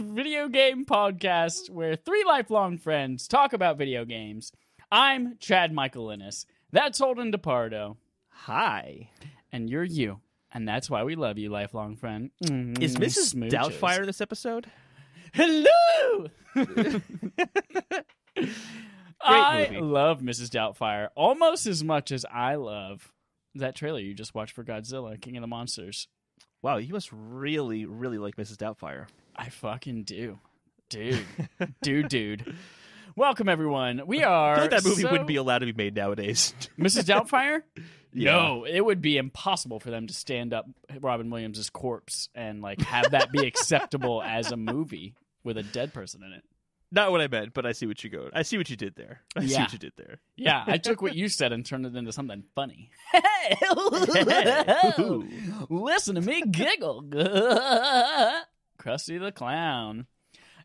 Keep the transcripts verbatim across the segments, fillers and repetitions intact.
video game podcast where three lifelong friends talk about video games. I'm Chad Michael Ennis. That's Holden Depardo. Hi. And you're you. And that's why we love you, lifelong friend. Mm-hmm. Is Missus Smooches. Doubtfire in this episode? Hello! I movie. love Missus Doubtfire almost as much as I love that trailer you just watched for Godzilla, King of the Monsters. Wow, you must really, really like Missus Doubtfire. I fucking do. Dude. dude, dude. Welcome, everyone. We are... I feel like that movie so... wouldn't be allowed to be made nowadays. Missus Doubtfire? Yeah. No, it would be impossible for them to stand up Robin Williams' corpse and like have that be acceptable as a movie with a dead person in it. Not what I meant, but I see what you go. I see what you did there. I yeah. see what you did there. Yeah, I took what you said and turned it into something funny. Listen to me giggle. Krusty the Clown.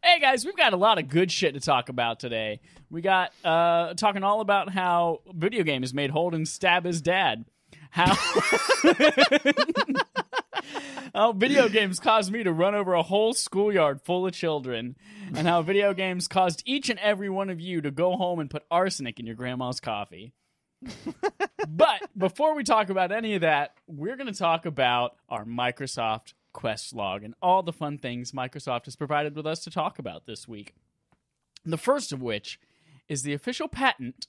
Hey, guys, we've got a lot of good shit to talk about today. We got uh, talking all about how video games made Holden stab his dad. How... How video games caused me to run over a whole schoolyard full of children, and how video games caused each and every one of you to go home and put arsenic in your grandma's coffee. But before we talk about any of that, we're going to talk about our Microsoft Quest log and all the fun things Microsoft has provided with us to talk about this week. The first of which is the official patent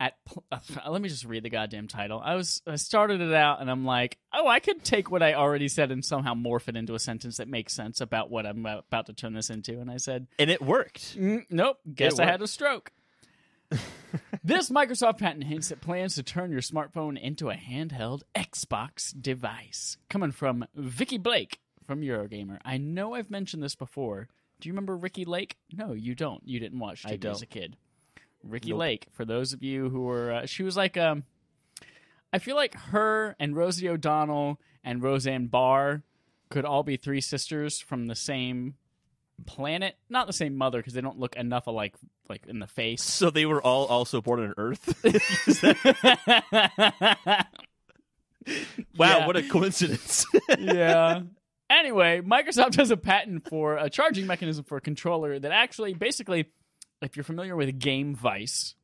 At, uh, let me just read the goddamn title. I was I started it out and I'm like, oh, I could take what I already said and somehow morph it into a sentence that makes sense about what I'm about to turn this into. And I said, and it worked. Mm, nope. Guess I had a stroke. This Microsoft patent hints at plans to turn your smartphone into a handheld Xbox device. Coming from Vicky Blake from Eurogamer. I know I've mentioned this before. Do you remember Ricky Lake? No, you don't. You didn't watch T V as a kid. Ricky nope. Lake, for those of you who were, uh, she was like, um, I feel like her and Rosie O'Donnell and Roseanne Barr could all be three sisters from the same planet. Not the same mother, because they don't look enough alike, like in the face. So they were all also born on Earth? that... Wow, yeah. What a coincidence. Yeah. Anyway, Microsoft has a patent for a charging mechanism for a controller that actually basically... If you're familiar with Game Vice,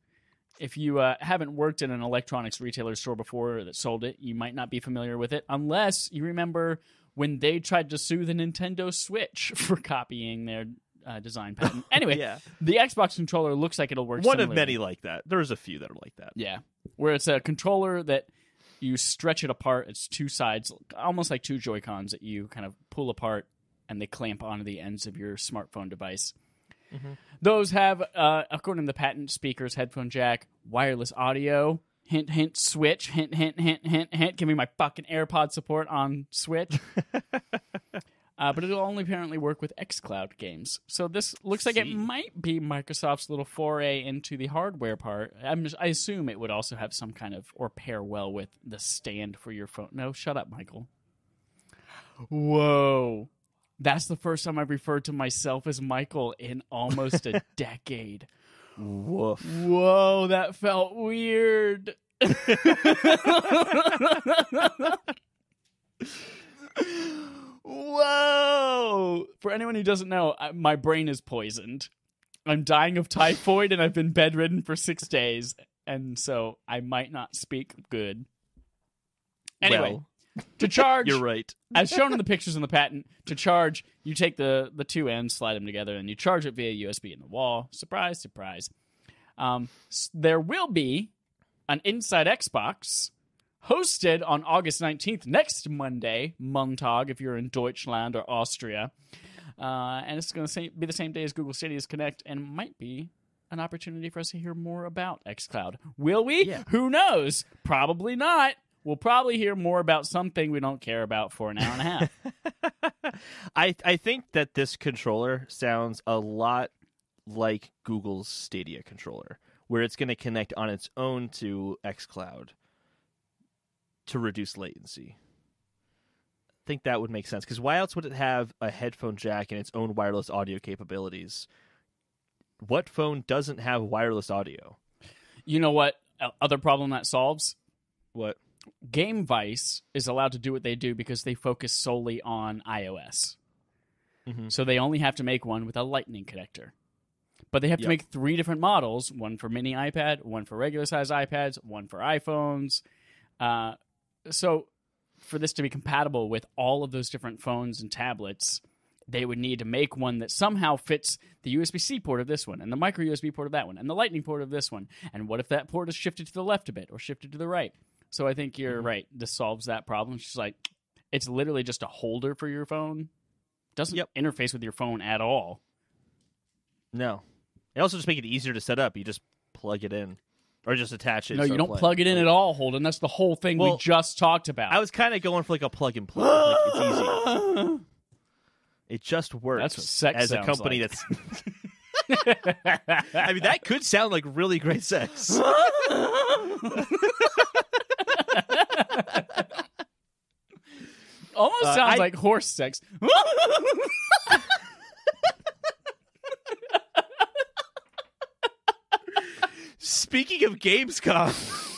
if you uh, haven't worked in an electronics retailer store before that sold it, you might not be familiar with it, unless you remember when they tried to sue the Nintendo Switch for copying their uh, design patent. Anyway, yeah. The Xbox controller looks like it'll work One similarly. Of many like that. There's a few that are like that. Yeah, where it's a controller that you stretch it apart. It's two sides, almost like two Joy-Cons that you kind of pull apart, and they clamp onto the ends of your smartphone device. Mm-hmm. Those have, uh, according to the patent, speakers, headphone jack, wireless audio, hint, hint, Switch, hint, hint, hint, hint, hint. Give me my fucking AirPod support on Switch. uh, but it'll only apparently work with xCloud games. So this looks See? like it might be Microsoft's little foray into the hardware part. I'm just, I assume it would also have some kind of, or pair well with the stand for your phone. No, shut up, Michael. Whoa. That's the first time I've referred to myself as Michael in almost a decade. Woof. Whoa, that felt weird. Whoa. For anyone who doesn't know, I, my brain is poisoned. I'm dying of typhoid and I've been bedridden for six days. And so I might not speak good. Anyway. Well. To charge, you're right. As shown in the pictures in the patent, to charge, you take the, the two ends, slide them together, and you charge it via U S B in the wall. Surprise, surprise. Um, there will be an Inside Xbox hosted on August nineteenth, next Monday, Montag, if you're in Deutschland or Austria. Uh, and it's going to be the same day as Google Stadia's Connect, and might be an opportunity for us to hear more about xCloud. Will we? Yeah. Who knows? Probably not. We'll probably hear more about something we don't care about for an hour and a half. I I think that this controller sounds a lot like Google's Stadia controller, where it's going to connect on its own to xCloud to reduce latency. I think that would make sense, because why else would it have a headphone jack and its own wireless audio capabilities? What phone doesn't have wireless audio? You know what other problem that solves? What? Game Vice is allowed to do what they do because they focus solely on iOS. Mm-hmm. So they only have to make one with a lightning connector. But they have yep. to make three different models, one for mini iPad, one for regular-sized iPads, one for iPhones. Uh, so for this to be compatible with all of those different phones and tablets, they would need to make one that somehow fits the U S B C port of this one, and the micro U S B port of that one, and the lightning port of this one. And what if that port is shifted to the left a bit or shifted to the right? So I think you're mm-hmm. right. This solves that problem. It's just like, it's literally just a holder for your phone. Doesn't yep. interface with your phone at all. No. They also just make it easier to set up. You just plug it in or just attach it. No, you don't play. plug it in at all, Holden. That's the whole thing well, we just talked about. I was kind of going for like a plug and play. Like it's easy. It just works. That's what sex as a company like. That's I mean, that could sound like really great sex. Almost uh, sounds I... like horse sex. Speaking of Gamescom,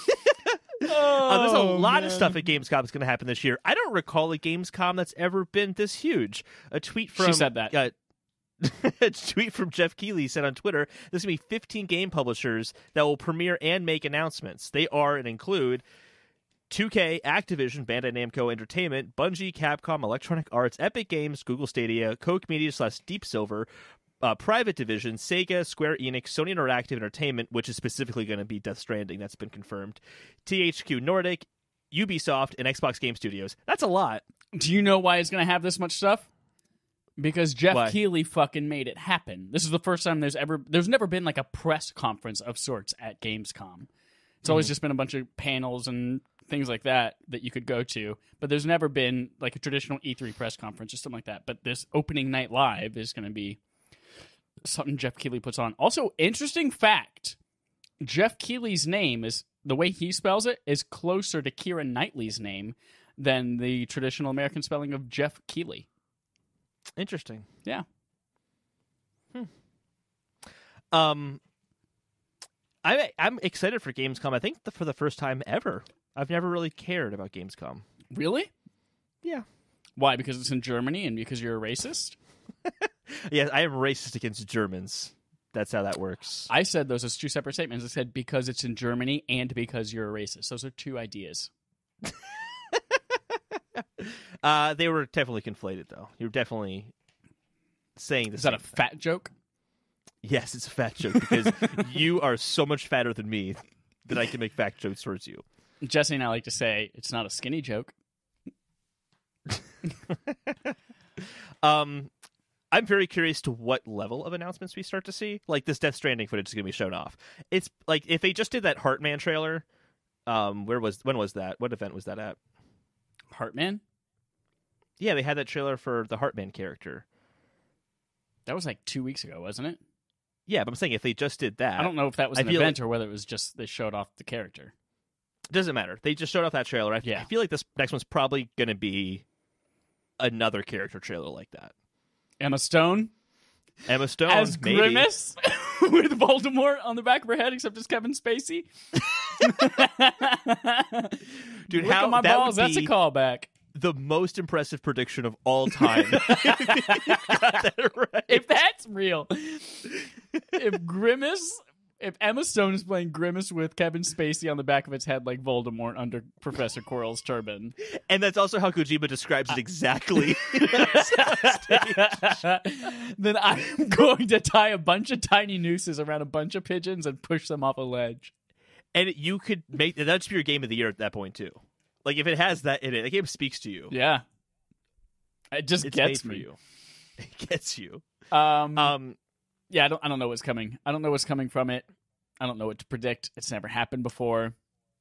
oh, uh, there's a lot man. of stuff at Gamescom that's going to happen this year. I don't recall a Gamescom that's ever been this huge. A tweet from she said that. Uh, a tweet from Jeff Keighley said on Twitter, "There's going to be fifteen game publishers that will premiere and make announcements. They are and include." two K, Activision, Bandai Namco Entertainment, Bungie, Capcom, Electronic Arts, Epic Games, Google Stadia, Koch Media slash Deep Silver, uh, Private Division, Sega, Square Enix, Sony Interactive Entertainment, which is specifically going to be Death Stranding. That's been confirmed. T H Q Nordic, Ubisoft, and Xbox Game Studios. That's a lot. Do you know why it's going to have this much stuff? Because Jeff why? Keighley fucking made it happen. This is the first time there's ever... There's never been like a press conference of sorts at Gamescom. It's mm. always just been a bunch of panels and... things like that that you could go to, but there's never been like a traditional E three press conference or something like that. But this opening night live is going to be something Jeff Keighley puts on. Also, interesting fact, Jeff Keighley's name is, the way he spells it, is closer to Keira Knightley's name than the traditional American spelling of Jeff Keighley. Interesting. Yeah. Hmm. Um, I'm, I'm excited for Gamescom. I think the, for the first time ever. I've never really cared about Gamescom. Really? Yeah. Why? Because it's in Germany and because you're a racist? Yes, I am racist against Germans. That's how that works. I said those as two separate statements. I said because it's in Germany and because you're a racist. Those are two ideas. uh, they were definitely conflated, though. You're definitely saying this. Is that a thing. Fat joke? Yes, it's a fat joke because you are so much fatter than me that I can make fat jokes towards you. Jesse and I like to say it's not a skinny joke. um, I'm very curious to what level of announcements we start to see. Like this Death Stranding footage is going to be shown off. It's like if they just did that Heartman trailer. Um, where was when was that? What event was that at? Heartman? Yeah, they had that trailer for the Heartman character. That was like two weeks ago, wasn't it? Yeah, but I'm saying if they just did that, I don't know if that was an event like... or whether it was just they showed off the character. Doesn't matter. They just showed off that trailer. I, yeah. I feel like this next one's probably going to be another character trailer like that. Emma Stone? Emma Stone, as Grimace? With Voldemort on the back of her head, except it's Kevin Spacey? Dude, look how at my that balls. That's a callback. The most impressive prediction of all time. That right. If that's real. If Grimace... If Emma Stone is playing Grimace with Kevin Spacey on the back of its head like Voldemort under Professor Quirrell's turban. And that's also how Kojima describes it exactly. Then I'm going to tie a bunch of tiny nooses around a bunch of pigeons and push them off a ledge. And you could make... That should be your game of the year at that point, too. Like, if it has that in it, the game speaks to you. Yeah. It just it's gets me. For you. It gets you. Um... um Yeah, I don't I don't know what's coming. I don't know what's coming from it. I don't know what to predict. It's never happened before.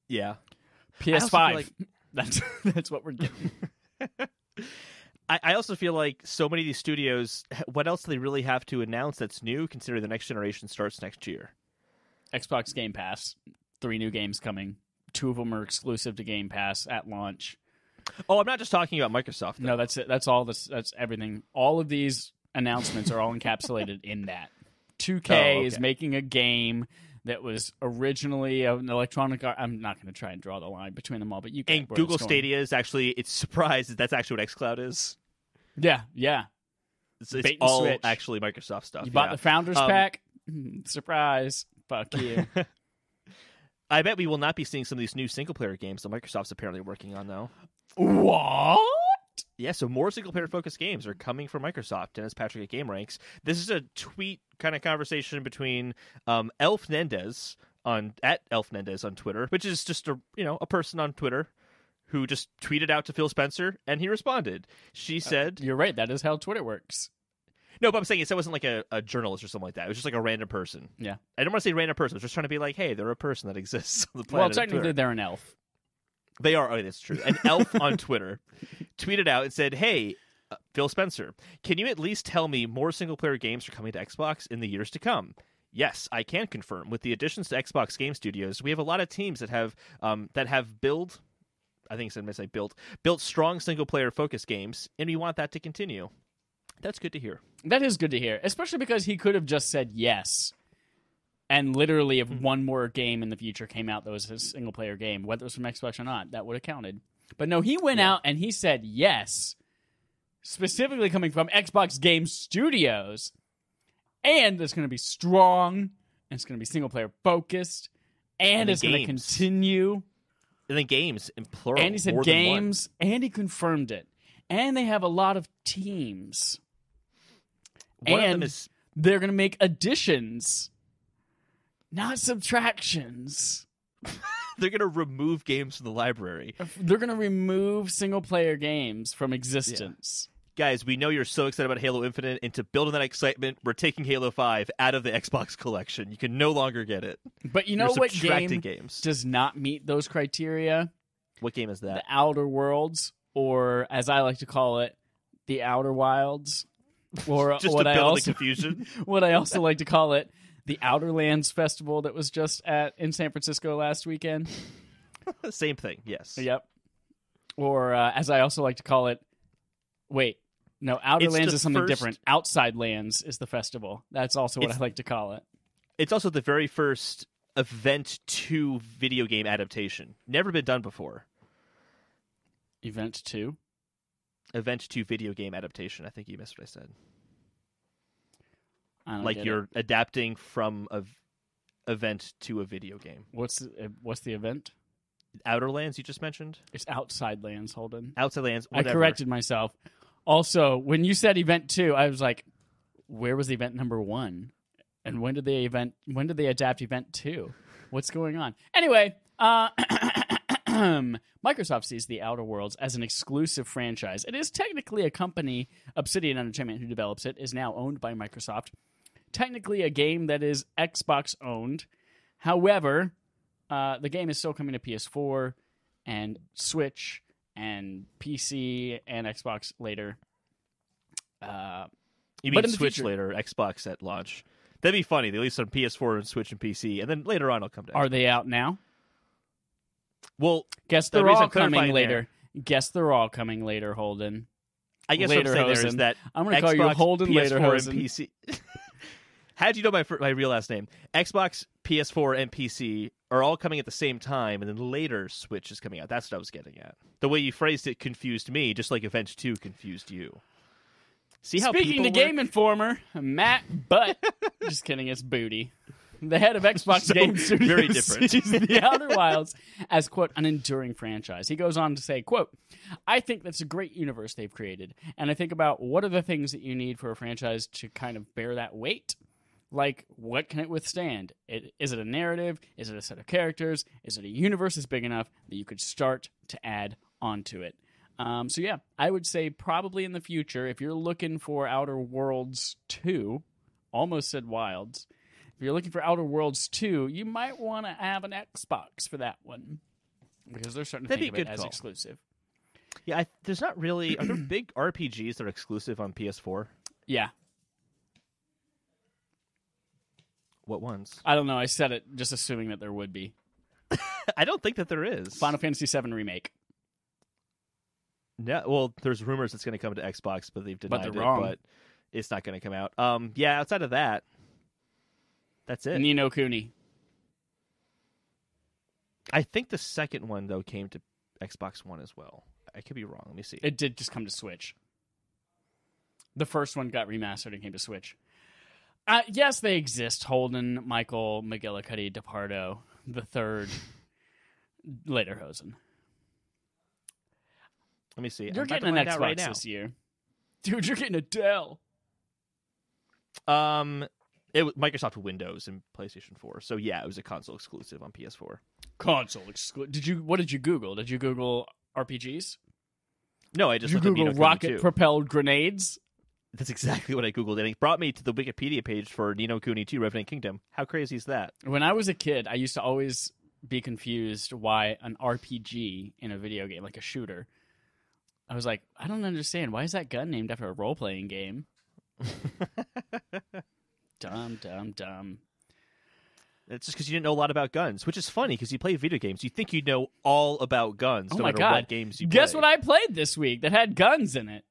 Yeah. P S five. Like... That's that's what we're getting. I, I also feel like so many of these studios, what else do they really have to announce that's new, considering the next generation starts next year? Xbox Game Pass. Three new games coming. Two of them are exclusive to Game Pass at launch. Oh, I'm not just talking about Microsoft, though. No, that's it. That's all this that's everything. All of these announcements are all encapsulated in that. two K oh, okay. is making a game that was originally an electronic... Ar- I'm not going to try and draw the line between them all, but you can. And Google Stadia is actually... It's surprised that that's actually what xCloud is. Yeah, yeah. It's, it's all switch. Actually Microsoft stuff. You bought yeah. the Founders um, Pack? Surprise. Fuck you. I bet we will not be seeing some of these new single-player games that Microsoft's apparently working on now. What? Yeah, so more single-player focused games are coming from Microsoft, Dennis Patrick at Game Ranks. This is a tweet kind of conversation between um, Elf Nendez on at Elf Nendez on Twitter, which is just a you know a person on Twitter who just tweeted out to Phil Spencer, and he responded. She said, uh, "You're right. That is how Twitter works." No, but I'm saying it wasn't like a, a journalist or something like that. It was just like a random person. Yeah. I don't want to say random person. I was just trying to be like, hey, they're a person that exists on the planet. Well, technically, they're an elf. They are. Oh, that's true. An elf on Twitter tweeted out and said, hey, uh, Phil Spencer, can you at least tell me more single-player games are coming to Xbox in the years to come? Yes, I can confirm. With the additions to Xbox Game Studios, we have a lot of teams that have um, that have built, I think I said built, built strong single-player focused games, and we want that to continue. That's good to hear. That is good to hear, especially because he could have just said yes. And literally, if mm-hmm. one more game in the future came out that was his single-player game, whether it was from Xbox or not, that would have counted. But no, he went yeah. out and he said yes, specifically coming from Xbox Game Studios. And it's going to be strong, and it's going to be single-player focused, and, and it's going to continue. And then games, in plural. And he said games, and he confirmed it. And they have a lot of teams. One and of them is... they're going to make additions, not subtractions. They're going to remove games from the library. They're going to remove single-player games from existence. Yeah. Guys, we know you're so excited about Halo Infinite, and to build on that excitement, we're taking Halo five out of the Xbox collection. You can no longer get it. But you know what game games. does not meet those criteria? What game is that? The Outer Worlds, or as I like to call it, The Outer Wilds. Or just what to build I also, the confusion. What I also like to call it, the Outer Lands Festival that was just at in San Francisco last weekend. Same thing, yes. Yep. Or uh, as I also like to call it, wait, no, Outer it's Lands is something first... different. Outside Lands is the festival. That's also what it's, I like to call it. It's also the very first Event two video game adaptation. Never been done before. Event two? Event two video game adaptation. I think you missed what I said. Like you're it. adapting from a v- event to a video game. What's the, what's the event? Outer Lands you just mentioned? It's Outside Lands, Holden. Outside Lands, whatever. I corrected myself. Also, when you said event two, I was like, where was event number one? And when did they event when did they adapt event two? What's going on? Anyway, uh Microsoft sees The Outer Worlds as an exclusive franchise. It is technically a company, Obsidian Entertainment, who develops it, is now owned by Microsoft. Technically a game that is Xbox-owned. However, uh, the game is still coming to P S four and Switch and P C and Xbox later. Uh, you mean Switch future, later, Xbox at launch. That'd be funny. They release on P S four and Switch and P C, and then later on it'll come to Xbox. Are they out now? Well, guess they're the all coming later. There. Guess they're all coming later, Holden. I guess later what I'm saying there is that I'm going to call you Holden later, P C. How do you know my my real last name? Xbox, P S four, and P C are all coming at the same time, and then later Switch is coming out. That's what I was getting at. The way you phrased it confused me, just like Event two confused you. See how Speaking to work? Game Informer, Matt Butt. Just kidding, it's Booty. The head of Xbox so Game Studios very different. Sees The Outer Wilds as, quote, an enduring franchise. He goes on to say, quote, I think that's a great universe they've created. And I think about what are the things that you need for a franchise to kind of bear that weight? Like, what can it withstand? It, is it a narrative? Is it a set of characters? Is it a universe that's big enough that you could start to add onto it? Um, so, yeah, I would say probably in the future, if you're looking for Outer Worlds two, almost said Wilds, if you're looking for Outer Worlds two, you might want to have an Xbox for that one because they're starting to That'd think be of it call. as exclusive. Yeah, I, there's not really... Are there big R P Gs that are exclusive on P S four? Yeah. What ones? I don't know. I said it just assuming that there would be. I don't think that there is. Final Fantasy seven Remake. No, well, there's rumors it's going to come to Xbox, but they've denied but it. Wrong. But it's not going to come out. Um, yeah, outside of that, that's it. Ni no Kuni. I think the second one, though, came to Xbox One as well. I could be wrong. Let me see. It did just come to Switch. The first one got remastered and came to Switch. Uh, yes, they exist. Holden, Michael, McGillicuddy, Depardo, the third, later Hosen. Let me see. You're I'm getting an Xbox right this year. Dude, you're getting a Dell. Um, it was Microsoft Windows and PlayStation four. So yeah, it was a console exclusive on P S four. Console exclusive. Did you? What did you Google? Did you Google R P Gs? No, I just did you Google rocket-propelled grenades? That's exactly what I Googled, and it brought me to the Wikipedia page for Ni no Kuni two Revenant Kingdom. How crazy is that? When I was a kid, I used to always be confused why an R P G in a video game, like a shooter, I was like, I don't understand. Why is that gun named after a role-playing game? Dumb, dumb, dumb. It's just because you didn't know a lot about guns, which is funny because you play video games. You think you know all about guns, oh no my matter God. what games you Guess play. Guess what I played this week that had guns in it?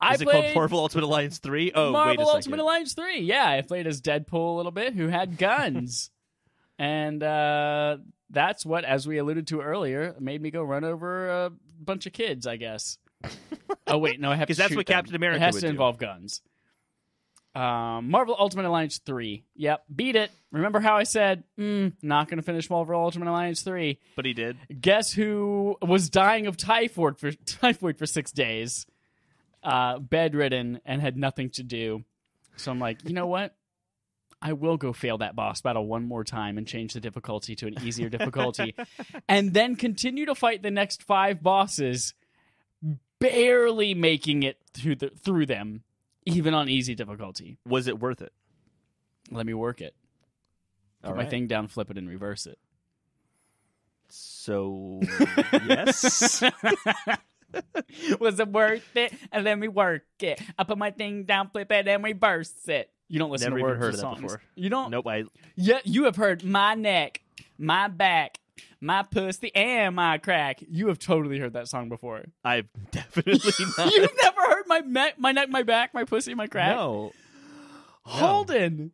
I is it called Marvel Ultimate Alliance three? Oh, Marvel wait a second. Marvel Ultimate Alliance three, yeah. I played as Deadpool a little bit, who had guns. And uh, that's what, as we alluded to earlier, made me go run over a bunch of kids, I guess. Oh, wait, no, I have to shoot them. Because that's what Captain America would do. It has to involve guns. Um, Marvel Ultimate Alliance three. Yep, beat it. Remember how I said, mm, not going to finish Marvel Ultimate Alliance three. But he did. Guess who was dying of typhoid for, typhoid for six days? Uh, bedridden and had nothing to do. So I'm like, you know what? I will go fail that boss battle one more time and change the difficulty to an easier difficulty and then continue to fight the next five bosses, barely making it through, the, through them, even on easy difficulty. Was it worth it? Let me work it. Put All right. my thing down, flip it, and reverse it. So, yes. Was it worth it? And then we work it. I put my thing down, flip it, and reverse it. You don't listen Never to words heard or songs. That before. You don't. Nope. I... Yeah, you have heard my neck, my back, my pussy, and my crack. You have totally heard that song before. I've definitely not. You've never heard my neck, my neck, my back, my pussy, my crack? No. Holden,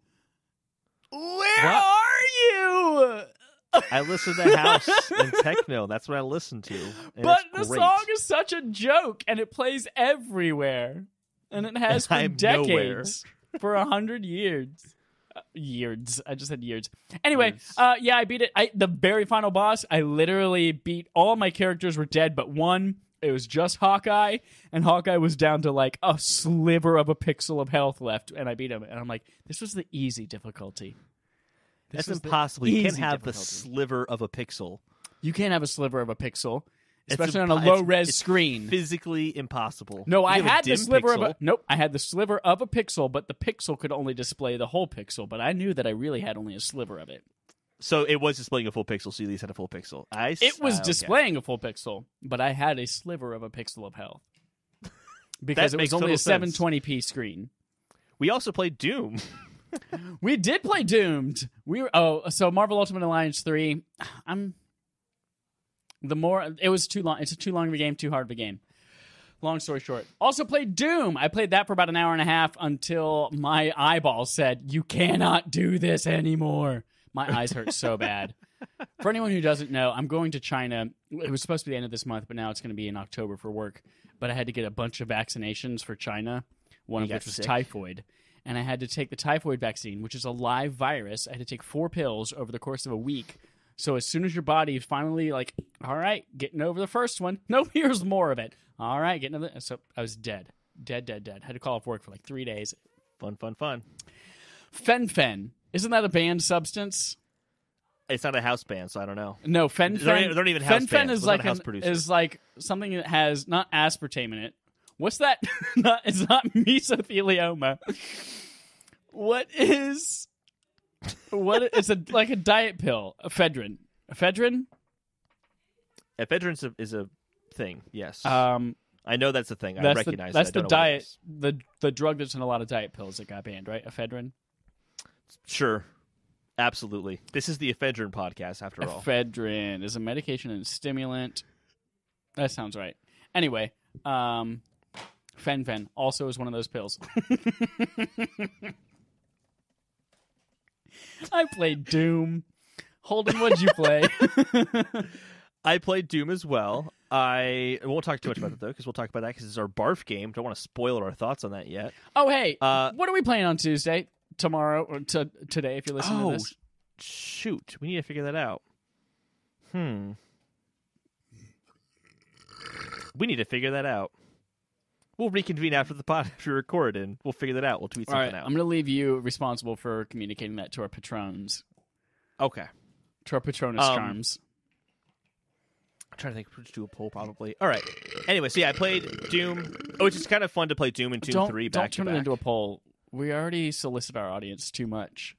no. where what? are you? I listen to house and techno. That's what I listen to. But the great. song is such a joke, and it plays everywhere, and it has and for I'm decades, nowhere. for a hundred years. Uh, years. I just said years. Anyway, years. Uh, yeah, I beat it. I, the very final boss, I literally beat all my characters were dead, but one. It was just Hawkeye, and Hawkeye was down to like a sliver of a pixel of health left, and I beat him. And I'm like, this was the easy difficulty. This That's impossible. You can't have the sliver of a pixel. You can't have a sliver of a pixel, especially impo- on a low-res it's, it's screen. Physically impossible. No, you I had the sliver pixel. of a nope. I had the sliver of a pixel, but the pixel could only display the whole pixel. But I knew that I really had only a sliver of it. So it was displaying a full pixel. So you at least had a full pixel. I. It was uh, okay. displaying a full pixel, but I had a sliver of a pixel of health because it was only a sense. seven twenty p screen. We also played Doom. We did play Doomed. We were, oh, so Marvel Ultimate Alliance three. I'm the more it was too long. It's a too long of a game, too hard of a game. Long story short. Also played Doom. I played that for about an hour and a half until my eyeball said, "You cannot do this anymore." My eyes hurt so bad. For anyone who doesn't know, I'm going to China. It was supposed to be the end of this month, but now it's going to be in October for work. But I had to get a bunch of vaccinations for China. One you of which was sick. typhoid. And I had to take the typhoid vaccine, which is a live virus. I had to take four pills over the course of a week. So as soon as your body is finally like, all right, getting over the first one. No, here's more of it. All right, getting over the... So I was dead. Dead, dead, dead. Had to call off work for like three days. Fun, fun, fun. Fen-Fen. Isn't that a banned substance? It's not a house band, so I don't know. No, Fen-Fen... They're, they're not even house Fen-Fen bands. Is like, house an, is like something that has not aspartame in it. What's that? not, it's not mesothelioma. What is... What is a, like a diet pill. Ephedrine. Ephedrine? Ephedrine a, is a thing, yes. Um, I know that's a thing. That's I recognize the, that's that. That's the diet... The, the drug that's in a lot of diet pills that got banned, right? Ephedrine? Sure. Absolutely. This is the Ephedrine podcast, after Ephedrine all. Ephedrine is a medication and stimulant. That sounds right. Anyway... Um, Fen-Fen also is one of those pills. I played Doom. Holden, what'd you play? I played Doom as well. I won't talk too much about that, though, because we'll talk about that because it's our barf game. Don't want to spoil our thoughts on that yet. Oh, hey, uh, what are we playing on Tuesday, tomorrow, or t- today, if you're listening oh, to this? Shoot. We need to figure that out. Hmm. We need to figure that out. We'll reconvene after the pod, after we record, and we'll figure that out. We'll tweet All something right, out. I'm going to leave you responsible for communicating that to our patrons. Okay. To our patronus um, charms. I'm trying to think. We'll just do a poll, probably. All right. Anyway, so yeah, I played Doom. Oh, it's just kind of fun to play Doom and Doom don't, three back-to-back. Don't turn back. It into a poll. We already solicit our audience too much.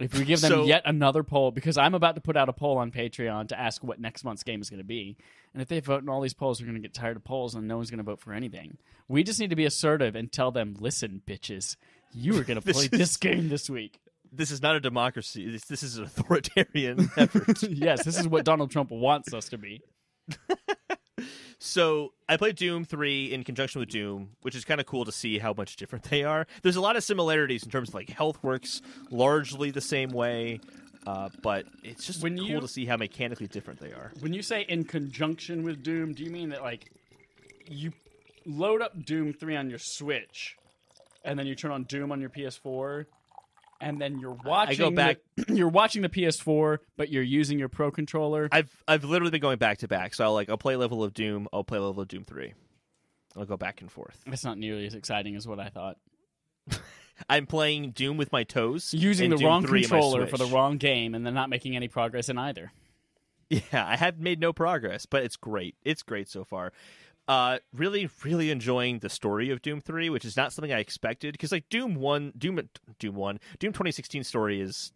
If we give them so, yet another poll, because I'm about to put out a poll on Patreon to ask what next month's game is going to be. And if they vote in all these polls, we're going to get tired of polls and no one's going to vote for anything. We just need to be assertive and tell them, listen, bitches, you are going to play this, this game this week. This is not a democracy. This, this is an authoritarian effort. Yes, this is what Donald Trump wants us to be. So I played Doom three in conjunction with Doom, which is kind of cool to see how much different they are. There's a lot of similarities in terms of like health works largely the same way, uh, but it's just when cool you, to see how mechanically different they are. When you say in conjunction with Doom, do you mean that like you load up Doom three on your Switch and then you turn on Doom on your P S four and then you're watching I go back. The, you're watching the P S four, but you're using your Pro Controller. I've I've literally been going back to back. So I'll like I'll play a level of Doom, I'll play a level of Doom three. I'll go back and forth. That's not nearly as exciting as what I thought. I'm playing Doom with my toes. Using the Doom wrong controller for the wrong game and then not making any progress in either. Yeah, I have made no progress, but it's great. It's great so far. Uh, really, really enjoying the story of Doom three, which is not something I expected. Because like Doom one, Doom, Doom one, Doom twenty sixteen story is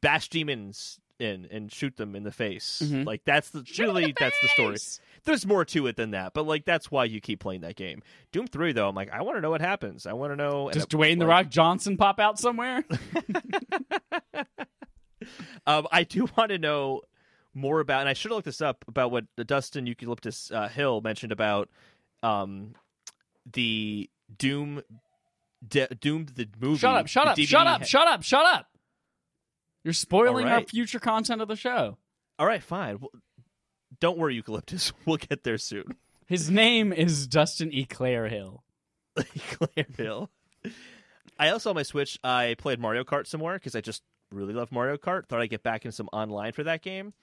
bash demons in and shoot them in the face. Mm-hmm. Like that's the shoot really the that's the story. There's more to it than that, but like that's why you keep playing that game. Doom three, though, I'm like, I want to know what happens. I want to know. Does Dwayne like, The Rock Johnson pop out somewhere? um, I do want to know. More about, and I should have looked this up, about what Dustin Eucalyptus uh, Hill mentioned about um, the Doom, de- Doom the movie. Shut up! Shut up! D V D shut up! Ha- shut up! Shut up! You're spoiling right. our future content of the show. All right, fine. Well, don't worry, Eucalyptus. We'll get there soon. His name is Dustin Eclair Hill. Eclair Hill. I also on my Switch, I played Mario Kart some more because I just really love Mario Kart. Thought I'd get back in some online for that game.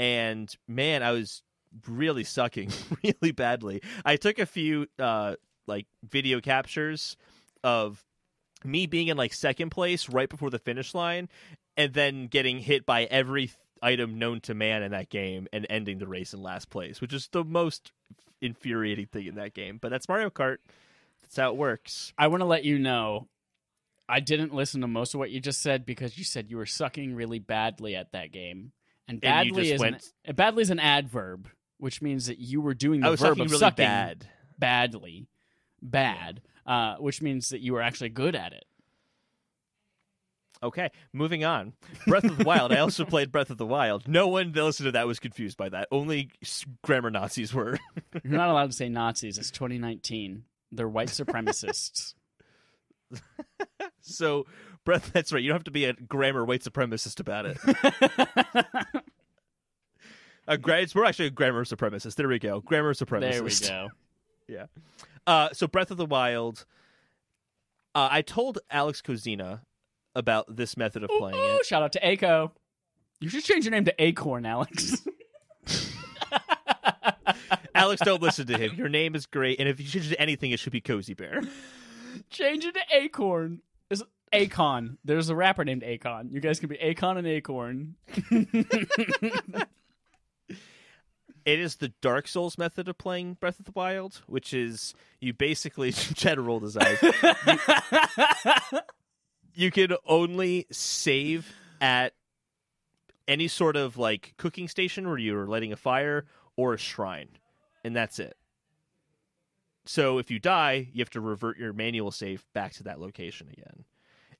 And man, I was really sucking really badly. I took a few uh, like video captures of me being in like second place right before the finish line, and then getting hit by every item known to man in that game and ending the race in last place, which is the most infuriating thing in that game. But that's Mario Kart. That's how it works. I want to let you know, I didn't listen to most of what you just said because you said you were sucking really badly at that game. And badly, and is went... an, badly is an adverb, which means that you were doing the I was verb sucking of really sucking bad. badly, bad, uh, which means that you were actually good at it. Okay, moving on. Breath of the Wild. I also played Breath of the Wild. No one that listened to that was confused by that. Only grammar Nazis were. You're not allowed to say Nazis. It's twenty nineteen. They're white supremacists. So, Breath, that's right. You don't have to be a grammar white supremacist about it. a gra- we're actually a grammar supremacist. There we go. Grammar supremacist. There we go. yeah. Uh, so, Breath of the Wild. Uh, I told Alex Kozina about this method of ooh, playing ooh, it. Shout out to Aiko. You should change your name to Acorn, Alex. Alex, don't listen to him. Your name is great. And if you should do anything, it should be Cozy Bear. Change it to Acorn. Is Akon. There's a rapper named Akon. You guys can be Akon and Acorn. It is the Dark Souls method of playing Breath of the Wild, which is you basically Chad rolled his eyes. You, you can only save at any sort of like cooking station where you're lighting a fire or a shrine, and that's it. So if you die, you have to revert your manual save back to that location again.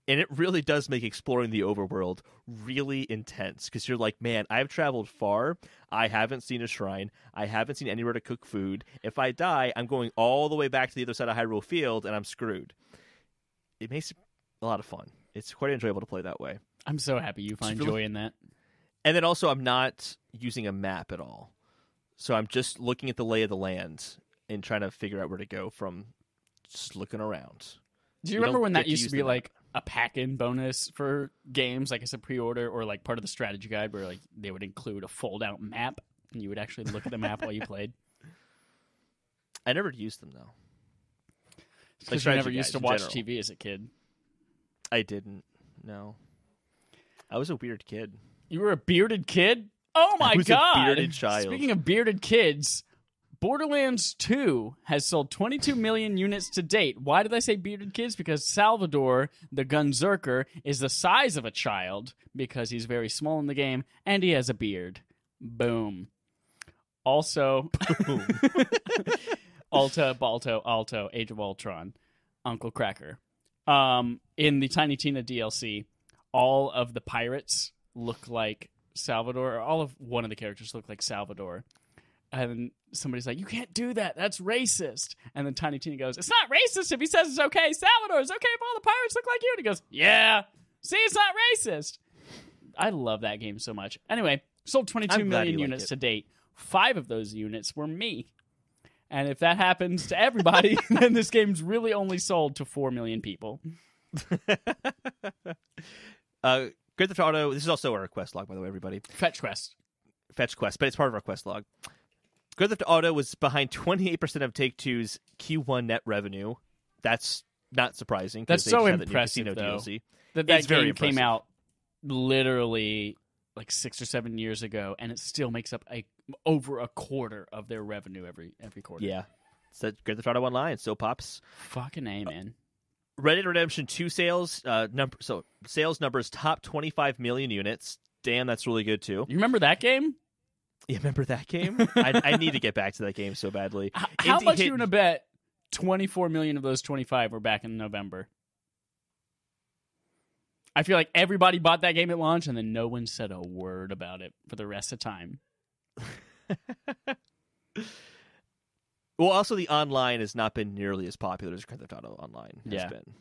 And it really does make exploring the overworld really intense because you're like, man, I've traveled far. I haven't seen a shrine. I haven't seen anywhere to cook food. If I die, I'm going all the way back to the other side of Hyrule Field and I'm screwed. It makes it a lot of fun. It's quite enjoyable to play that way. I'm so happy you find really... joy in that. And then also I'm not using a map at all. So I'm just looking at the lay of the land and trying to figure out where to go from just looking around. Do you, you remember when that used to, to be like a pack-in bonus for games, like as a pre-order or like part of the strategy guide where like they would include a fold-out map and you would actually look at the map while you played? I never used them, though. Because like I never used to watch general. T V as a kid. I didn't, no. I was a weird kid. You were a bearded kid? Oh my I was god! A bearded child. Speaking of bearded kids, Borderlands two has sold twenty-two million units to date. Why did I say bearded kids? Because Salvador, the Gunzerker, is the size of a child because he's very small in the game and he has a beard. Boom. Also, Boom. Alta, Balto, Alto, Age of Ultron, Uncle Cracker. Um, in the Tiny Tina D L C, all of the pirates look like Salvador, or all of one of the characters look like Salvador. And somebody's like, you can't do that. That's racist. And then Tiny Tina goes, it's not racist if he says it's okay. Salvador, it's okay if all the pirates look like you. And he goes, yeah. See, it's not racist. I love that game so much. Anyway, sold twenty-two million units to date. Five of those units were me. And if that happens to everybody, then this game's really only sold to four million people. uh, Grand Theft Auto, this is also our quest log, by the way, everybody. Fetch quest. Fetch quest, but it's part of our quest log. Grand Theft Auto was behind twenty-eight percent of Take-Two's Q one net revenue. That's not surprising. That's so impressive, the though. D L C. That, that game came out literally like six or seven years ago, and it still makes up a over a quarter of their revenue every every quarter. Yeah. So Grand Theft Auto Online, so pops. Fucking A, man. Uh, Red Dead Redemption two sales, uh, number, so sales numbers top twenty-five million units. Damn, that's really good, too. You remember that game? You remember that game? I, I need to get back to that game so badly. How, how much hit... you want to bet twenty-four million of those twenty-five were back in November? I feel like everybody bought that game at launch, and then no one said a word about it for the rest of time. Well, also, the online has not been nearly as popular as Grand Theft Auto Online has yeah. been.